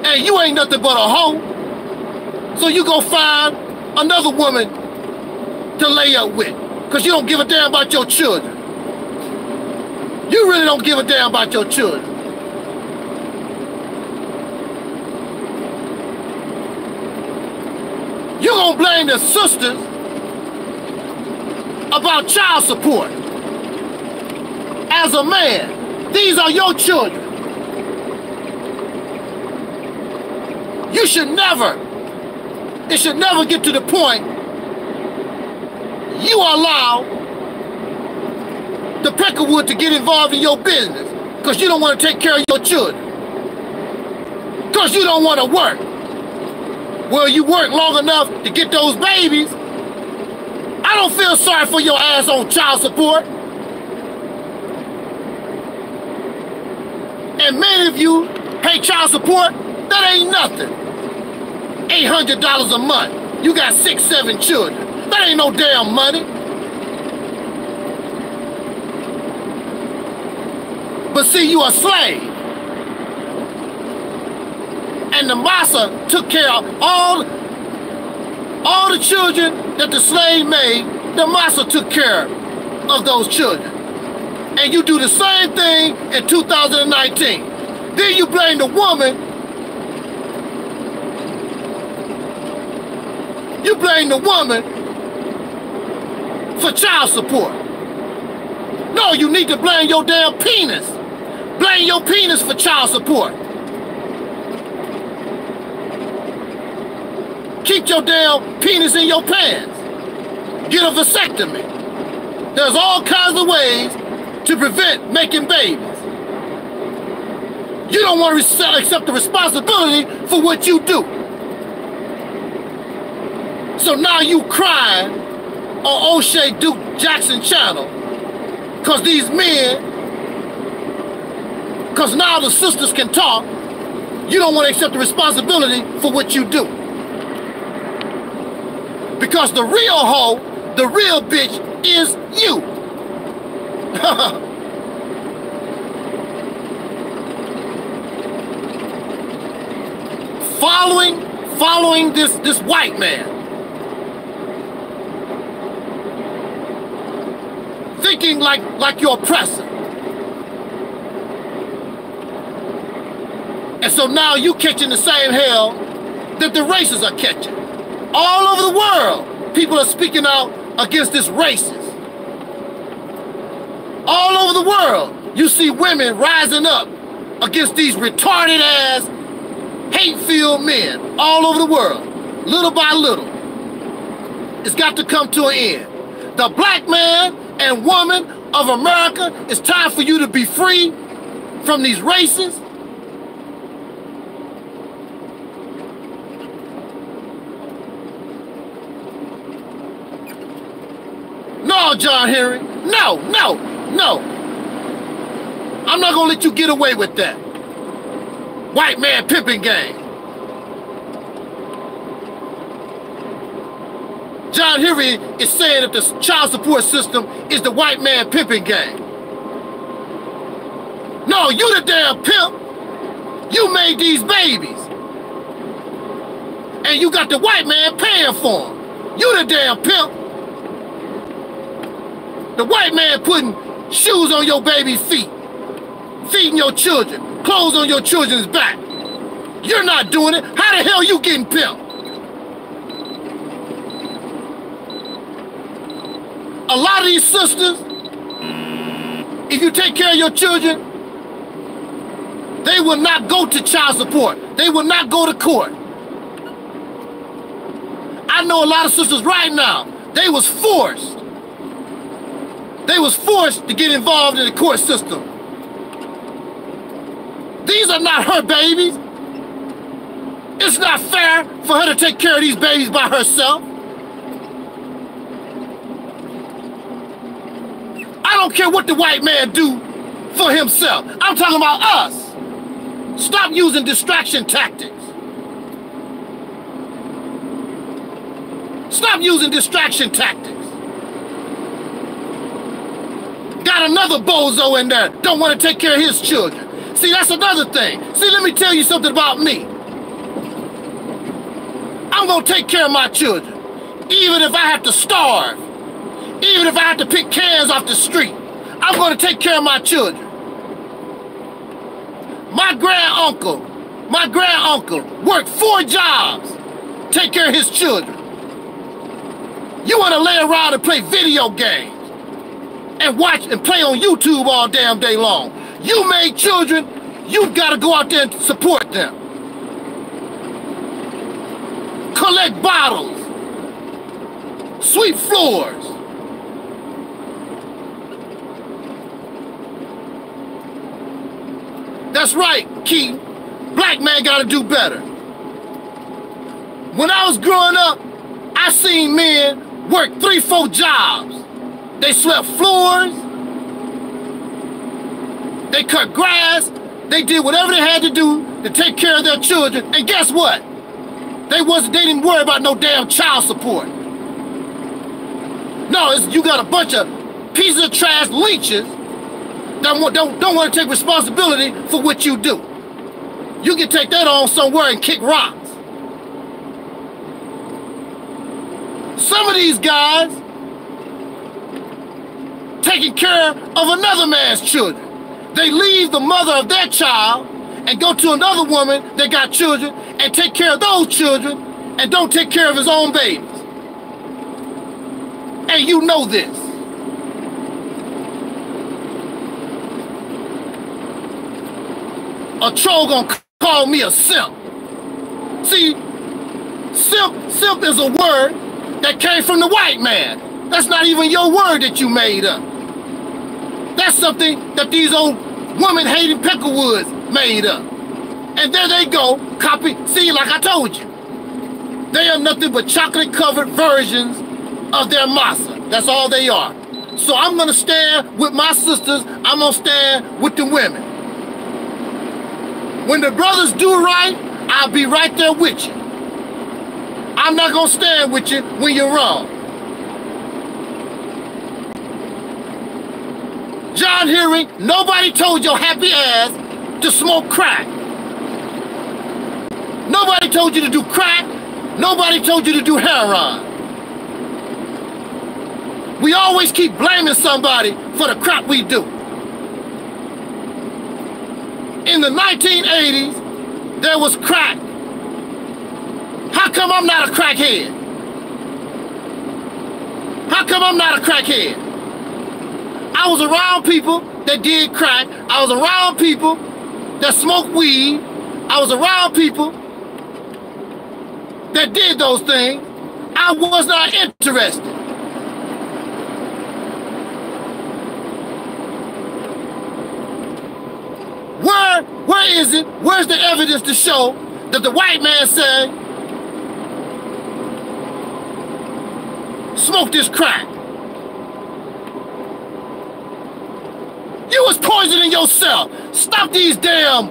And you ain't nothing but a hoe. So you go find another woman to lay up with, because you don't give a damn about your children. You really don't give a damn about your children. You're gonna blame the sisters about child support. As a man, these are your children. You should never, it should never get to the point you allow the Peckerwood to get involved in your business because you don't want to take care of your children. Because you don't want to work. Well, you work long enough to get those babies. I don't feel sorry for your ass on child support. And many of you pay child support, that ain't nothing. $800 a month. You got 6, 7 children. That ain't no damn money. But see, you a slave. And the massa took care of all the children that the slave made. The massa took care of those children. And you do the same thing in 2019. Then you blame the woman. You blame the woman for child support. No, you need to blame your damn penis. Blame your penis for child support. Keep your damn penis in your pants. Get a vasectomy. There's all kinds of ways to prevent making babies. You don't want to accept the responsibility for what you do. So now you crying on O'Shea Duke Jackson channel because these men, because now the sisters can talk, you don't want to accept the responsibility for what you do. Because the real hoe, the real bitch is you. Following this white man. Thinking like your oppressor. And so now you catching the same hell that the races are catching. All over the world, people are speaking out against this racist. All over the world, you see women rising up against these retarded-ass, hate-filled men all over the world, little by little. It's got to come to an end. The black man and woman of America, it's time for you to be free from these racists. No, John Henry, no, no, no. I'm not gonna let you get away with that. White man pimping game. John Henry is saying that the child support system is the white man pimping game. No, you the damn pimp. You made these babies. And you got the white man paying for them. You the damn pimp. The white man putting shoes on your baby's feet, feeding your children, clothes on your children's back. You're not doing it. How the hell you getting pimped? A lot of these sisters, if you take care of your children, they will not go to child support. They will not go to court. I know a lot of sisters right now, they was forced. They was forced to get involved in the court system. These are not her babies. It's not fair for her to take care of these babies by herself. I don't care what the white man do for himself. I'm talking about us. Stop using distraction tactics. Stop using distraction tactics. Got another bozo in there, don't want to take care of his children. See, that's another thing. See, let me tell you something about me. I'm gonna take care of my children, even if I have to starve. Even if I have to pick cans off the street, I'm going to take care of my children. My granduncle worked 4 jobs to take care of his children. You want to lay around and play video games and watch and play on YouTube all damn day long. You made children, you've got to go out there and support them. Collect bottles, sweep floors. That's right, Keith. Black man gotta do better. When I was growing up, I seen men work 3, 4 jobs. They swept floors, they cut grass, they did whatever they had to do to take care of their children. And guess what? They didn't worry about no damn child support. No, you got a bunch of pieces of trash leeches don't want to take responsibility for what you do. You can take that on somewhere and kick rocks. Some of these guys taking care of another man's children. They leave the mother of their child and go to another woman that got children and take care of those children and don't take care of his own babies. And you know this. A troll gonna call me a simp. See, simp is a word that came from the white man. That's not even your word that you made up. That's something that these old woman-hating Peckerwoods made up. And there they go, copy. See, like I told you, they are nothing but chocolate-covered versions of their masa. That's all they are. So I'm gonna stand with my sisters. I'm gonna stand with the women. When the brothers do right, I'll be right there with you. I'm not gonna stand with you when you're wrong. John Henry, nobody told your happy ass to smoke crack. Nobody told you to do crack. Nobody told you to do heroin. We always keep blaming somebody for the crap we do. In the 1980s, there was crack. How come I'm not a crackhead? How come I'm not a crackhead? I was around people that did crack. I was around people that smoked weed. I was around people that did those things. I was not interested. is it? Where's the evidence to show that the white man said, smoke this crack? You was poisoning yourself. Stop these damn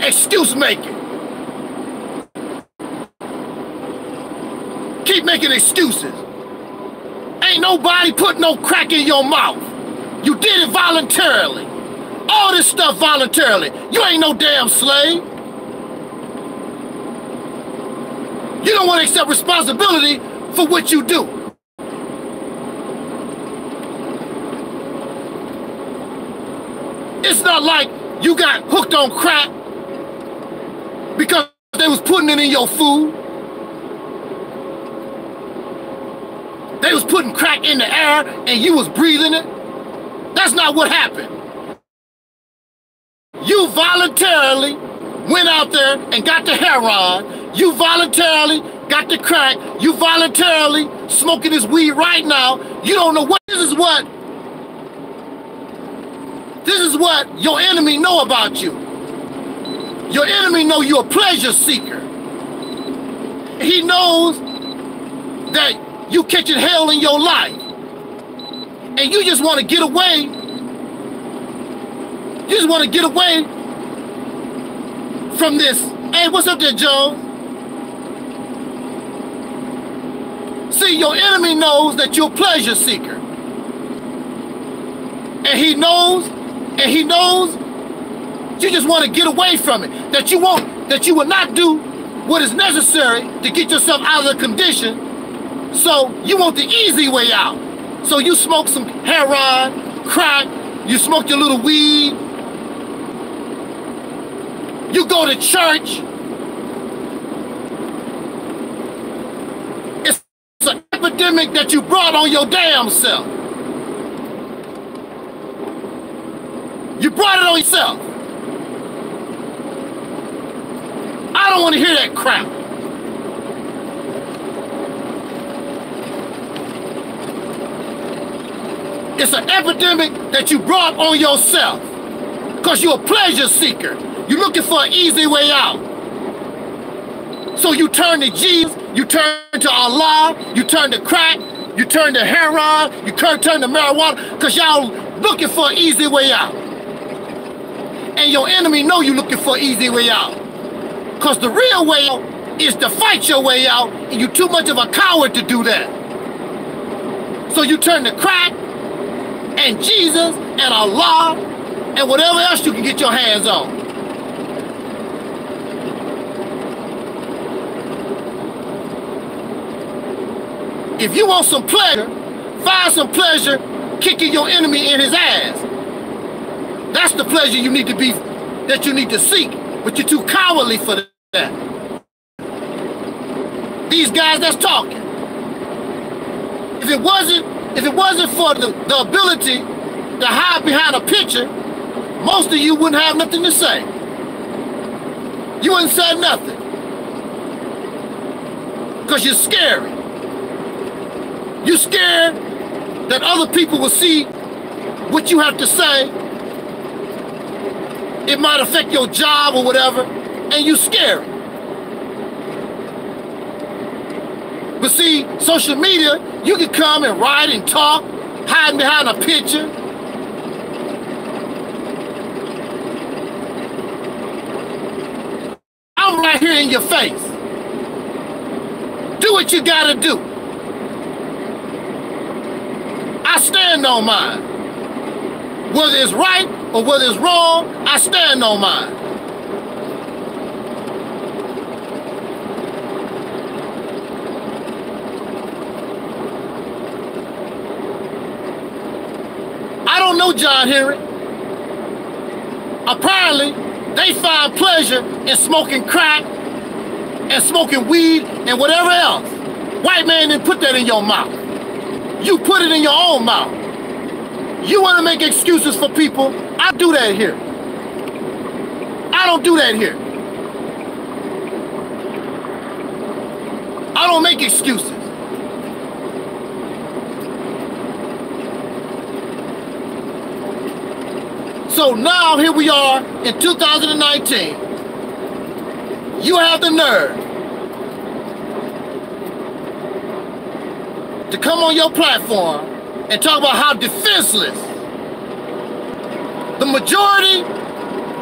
excuse making. Keep making excuses. Ain't nobody put no crack in your mouth. You did it voluntarily. All this stuff voluntarily. You ain't no damn slave. You don't want to accept responsibility for what you do. It's not like you got hooked on crack because they was putting it in your food. They was putting crack in the air and you was breathing it. That's not what happened. You voluntarily went out there and got the heroin. You voluntarily got the crack. You voluntarily smoking this weed right now. You don't know what. This is what your enemy know about you. Your enemy know you're a pleasure seeker. He knows that you catching hell in your life, and you just want to get away. You just want to get away from this. Hey, what's up there, Joe? See, your enemy knows that you're a pleasure seeker, and he knows you just want to get away from it. That you will not do what is necessary to get yourself out of the condition. So you want the easy way out. So you smoke some heroin, crack, you smoke your little weed, you go to church. It's an epidemic that you brought on your damn self. You brought it on yourself. I don't want to hear that crap. It's an epidemic that you brought on yourself because you're a pleasure seeker. You're looking for an easy way out. So you turn to Jesus, you turn to Allah, you turn to crack, you turn to heroin, you turn to marijuana because y'all looking for an easy way out. And your enemy know you're looking for an easy way out because the real way out is to fight your way out, and you're too much of a coward to do that. So you turn to crack, and Jesus, and Allah, and whatever else you can get your hands on. If you want some pleasure, find some pleasure kicking your enemy in his ass. That's the pleasure you need to be, that you need to seek, but you're too cowardly for that. These guys that's talking. If it wasn't for the ability to hide behind a picture, most of you wouldn't have nothing to say. You wouldn't say nothing. Because you're scary. You're scared that other people will see what you have to say. It might affect your job or whatever, and you're scary. But see, social media, you can come and write and talk, hiding behind a picture. I'm right here in your face. Do what you gotta do. I stand on mine. Whether it's right or whether it's wrong, I stand on mine. John Henry. Apparently, they find pleasure in smoking crack and smoking weed and whatever else. White man didn't put that in your mouth. You put it in your own mouth. You want to make excuses for people. I do that here. I don't do that here. I don't make excuses. So now here we are in 2019. You have the nerve to come on your platform and talk about how defenseless the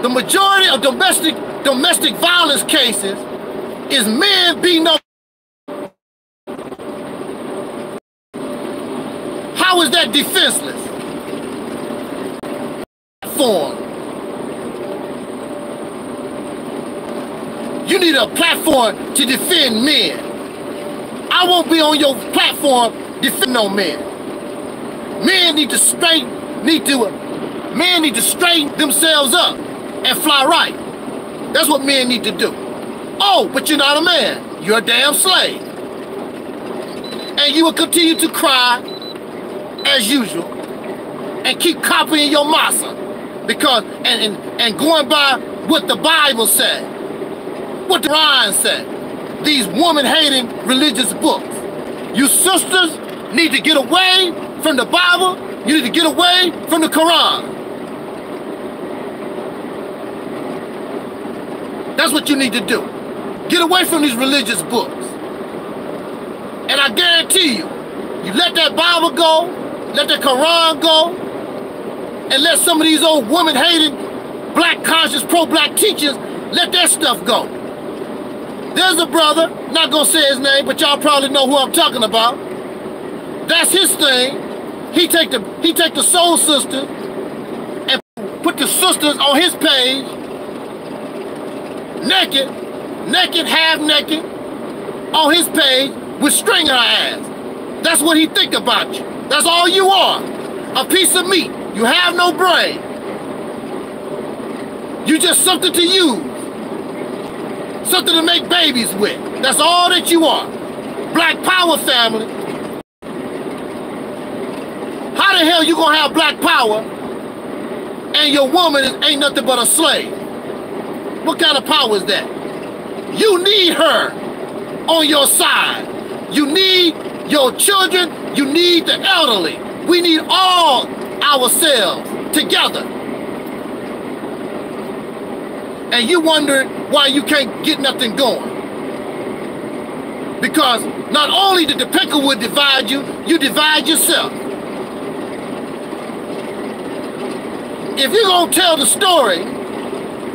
majority of domestic violence cases is men beating up. How is that defenseless? Form. You need a platform to defend men. I won't be on your platform defending no men. Men need to straighten themselves up and fly right. That's what men need to do. Oh, but you're not a man. You're a damn slave. And you will continue to cry as usual and keep copying your massa because and going by what the Bible said, what the Quran said, these woman-hating religious books. You sisters need to get away from the Bible. You need to get away from the Quran. That's what you need to do. Get away from these religious books. And I guarantee you, you let that Bible go, let the Quran go, and let some of these old woman-hating, black conscious, pro-black teachers, let that stuff go. There's a brother, not gonna say his name, but y'all probably know who I'm talking about. That's his thing. He take the Soul Sisters and put the sisters on his page. Naked, half naked, on his page with string in her ass. That's what he think about you. That's all you are, a piece of meat. You have no brain. You just something to use, something to make babies with. That's all that you are. Black Power family. How the hell you gonna have Black Power and your woman ain't nothing but a slave? What kind of power is that? You need her on your side. You need your children. You need the elderly. We need all ourselves together. And you wondering why you can't get nothing going. Because not only did the Picklewood divide you, you divide yourself. If you're gonna tell the story,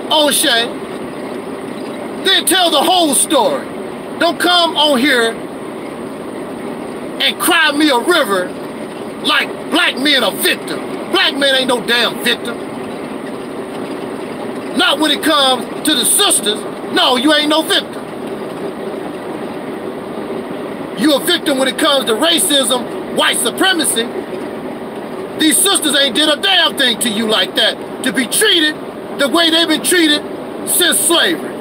O'Shea, then tell the whole story. Don't come on here and cry me a river like black men are victims. Black men ain't no damn victim. Not when it comes to the sisters. No, you ain't no victim. You a victim when it comes to racism, white supremacy. These sisters ain't did a damn thing to you like that, to be treated the way they've been treated since slavery.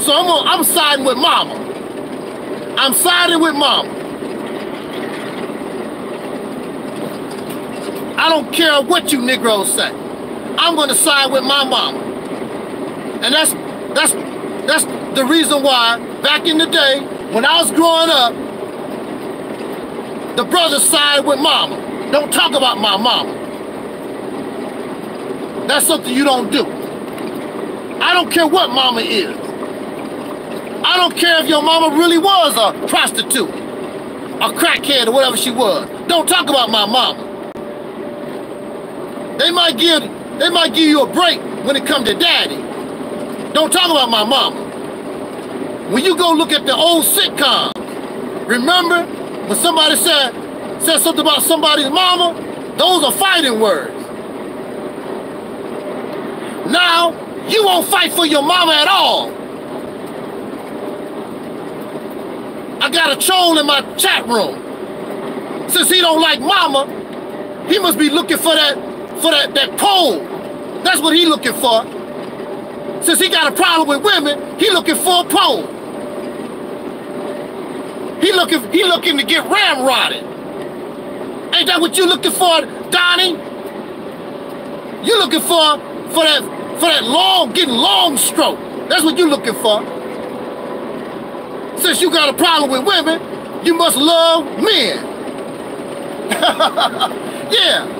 So I'm siding with mama. I'm siding with mama. I don't care what you Negroes say. I'm gonna side with my mama. And that's the reason why back in the day, when I was growing up, the brothers sided with mama. Don't talk about my mama. That's something you don't do. I don't care what mama is. I don't care if your mama really was a prostitute, a crackhead, or whatever she was. Don't talk about my mama. They might give you a break when it comes to daddy. Don't talk about my mama. When you go look at the old sitcoms, remember when somebody said something about somebody's mama? Those are fighting words. Now, you won't fight for your mama at all. I got a troll in my chat room. Since he don't like mama, he must be looking for that pole. That's what he looking for. Since he got a problem with women, he looking for a pole. He looking to get ramrodded. Ain't that what you looking for, Donnie? You looking for that getting long stroke. That's what you looking for. Since you got a problem with women, you must love men. Yeah.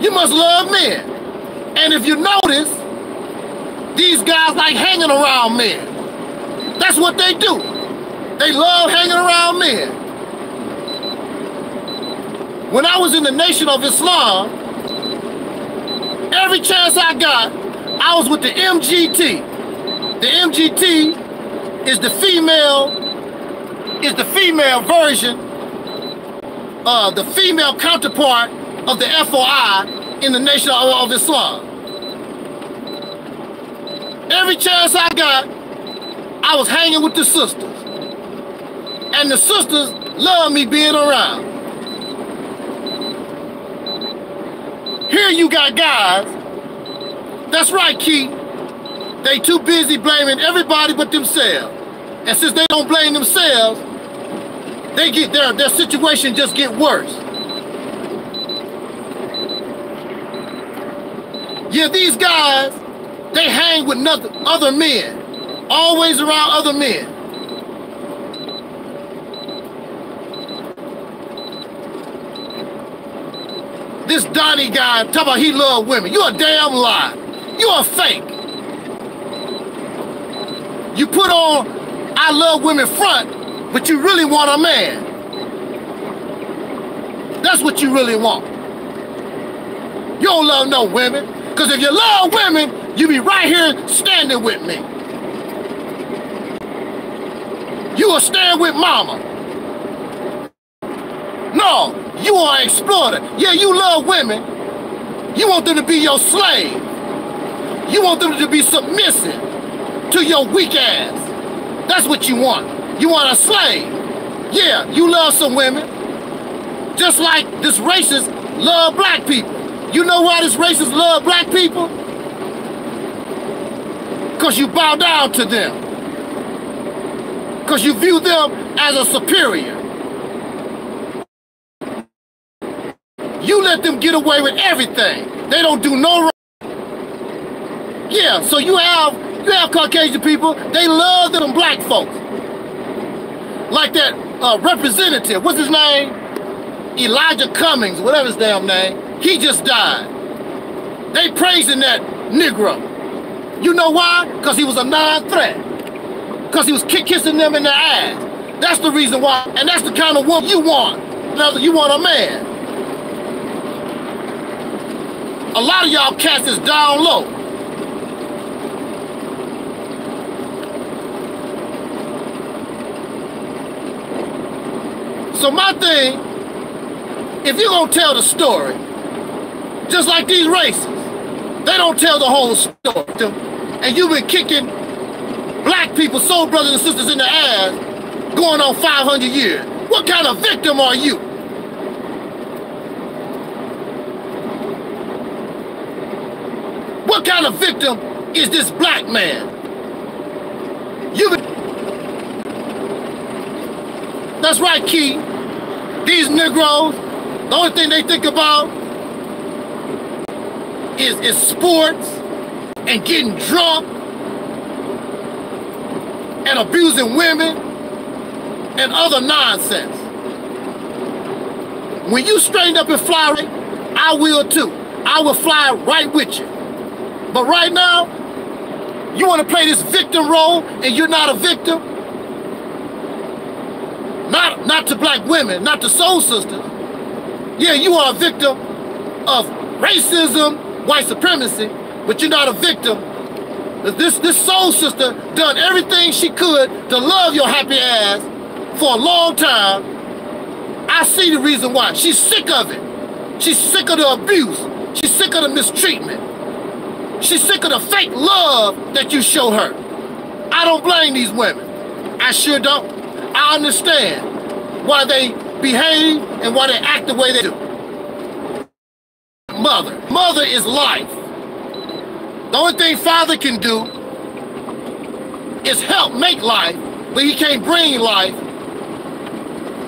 you must love men. And if you notice, these guys like hanging around men. That's what they do. They love hanging around men. When I was in the Nation of Islam, every chance I got, I was with the MGT. The MGT is the female version, the female counterpart of the FOI in the Nation of Islam. Every chance I got, I was hanging with the sisters. And the sisters loved me being around. Here you got guys, that's right, Keith, they too busy blaming everybody but themselves. And since they don't blame themselves, they get their situation just get worse. Yeah, these guys, they hang with nothing other men. Always around other men. This Donnie guy, talk about he love women. You're a damn lie. You're a fake. You put on I love women front, but you really want a man. That's what you really want. You don't love no women, because if you love women, you be right here standing with me. You will stand with mama. No, you are an exploiter. Yeah, you love women. You want them to be your slave. You want them to be submissive to your weak ass. That's what you want. You want a slave. Yeah, you love some women. Just like this racist love black people. You know why this racist love black people? Because you bow down to them. Because you view them as a superior. You let them get away with everything. They don't do no wrong. Yeah, so you have Caucasian people, they love them black folks. Like that representative, what's his name? Elijah Cummings, whatever his damn name. He just died. They praising that Negro. You know why? Because he was a non-threat. Because he was kissing them in the ass. That's the reason why, and that's the kind of woman you want. You want a man. A lot of y'all cats is down low. So my thing, if you're gonna tell the story, just like these races, they don't tell the whole story. And you've been kicking black people, soul brothers and sisters in the ass, going on 500 years. What kind of victim are you? What kind of victim is this black man? That's right, Key. These Negroes, the only thing they think about is sports and getting drunk and abusing women and other nonsense. When you straighten up and fly right, I will too. I will fly right with you. But right now, you want to play this victim role and you're not a victim? Not to black women, not to soul sisters. Yeah, you are a victim of racism, white supremacy, but you're not a victim. This soul sister done everything she could to love your happy ass for a long time. I see the reason why. She's sick of it. She's sick of the abuse. She's sick of the mistreatment. She's sick of the fake love that you show her. I don't blame these women. I sure don't. I understand why they behave and why they act the way they do. Mother is life. The only thing father can do is help make life, but he can't bring life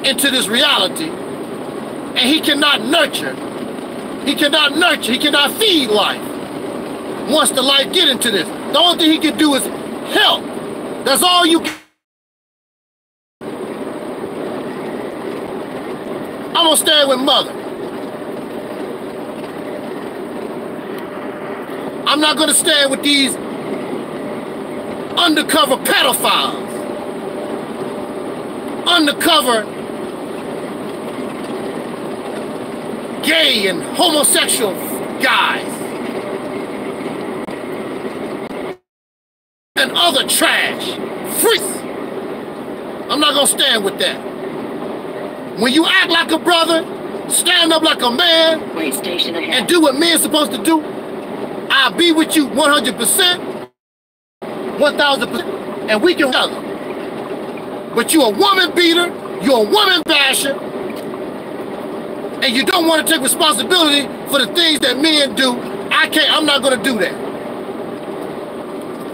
into this reality. And he cannot nurture. He cannot feed life once the life get into this. The only thing he can do is help. That's all you can. I'm gonna stand with mother. I'm not gonna stand with these undercover pedophiles, undercover gay and homosexual guys, and other trash freaks. I'm not gonna stand with that. When you act like a brother, stand up like a man, and do what men's supposed to do, I'll be with you 100%, 1,000%, and we can help. But you're a woman beater, you're a woman basher, and you don't want to take responsibility for the things that men do. I'm not going to do that.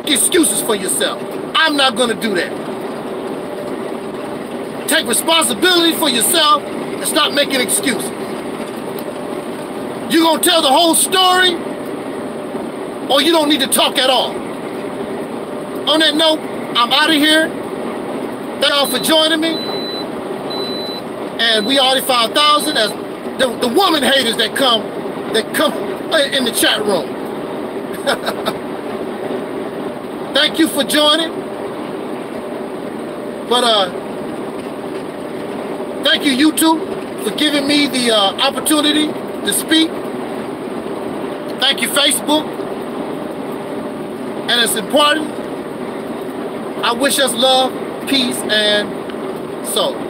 Excuses for yourself. I'm not going to do that. Take responsibility for yourself and stop making excuses. You're going to tell the whole story, or you don't need to talk at all. On that note, I'm out of here. Thank y'all for joining me. And we already 5,000 as the woman haters that come in the chat room. Thank you for joining. But thank you, YouTube, for giving me the opportunity to speak. Thank you, Facebook. And it's important. I wish us love, peace, and soul.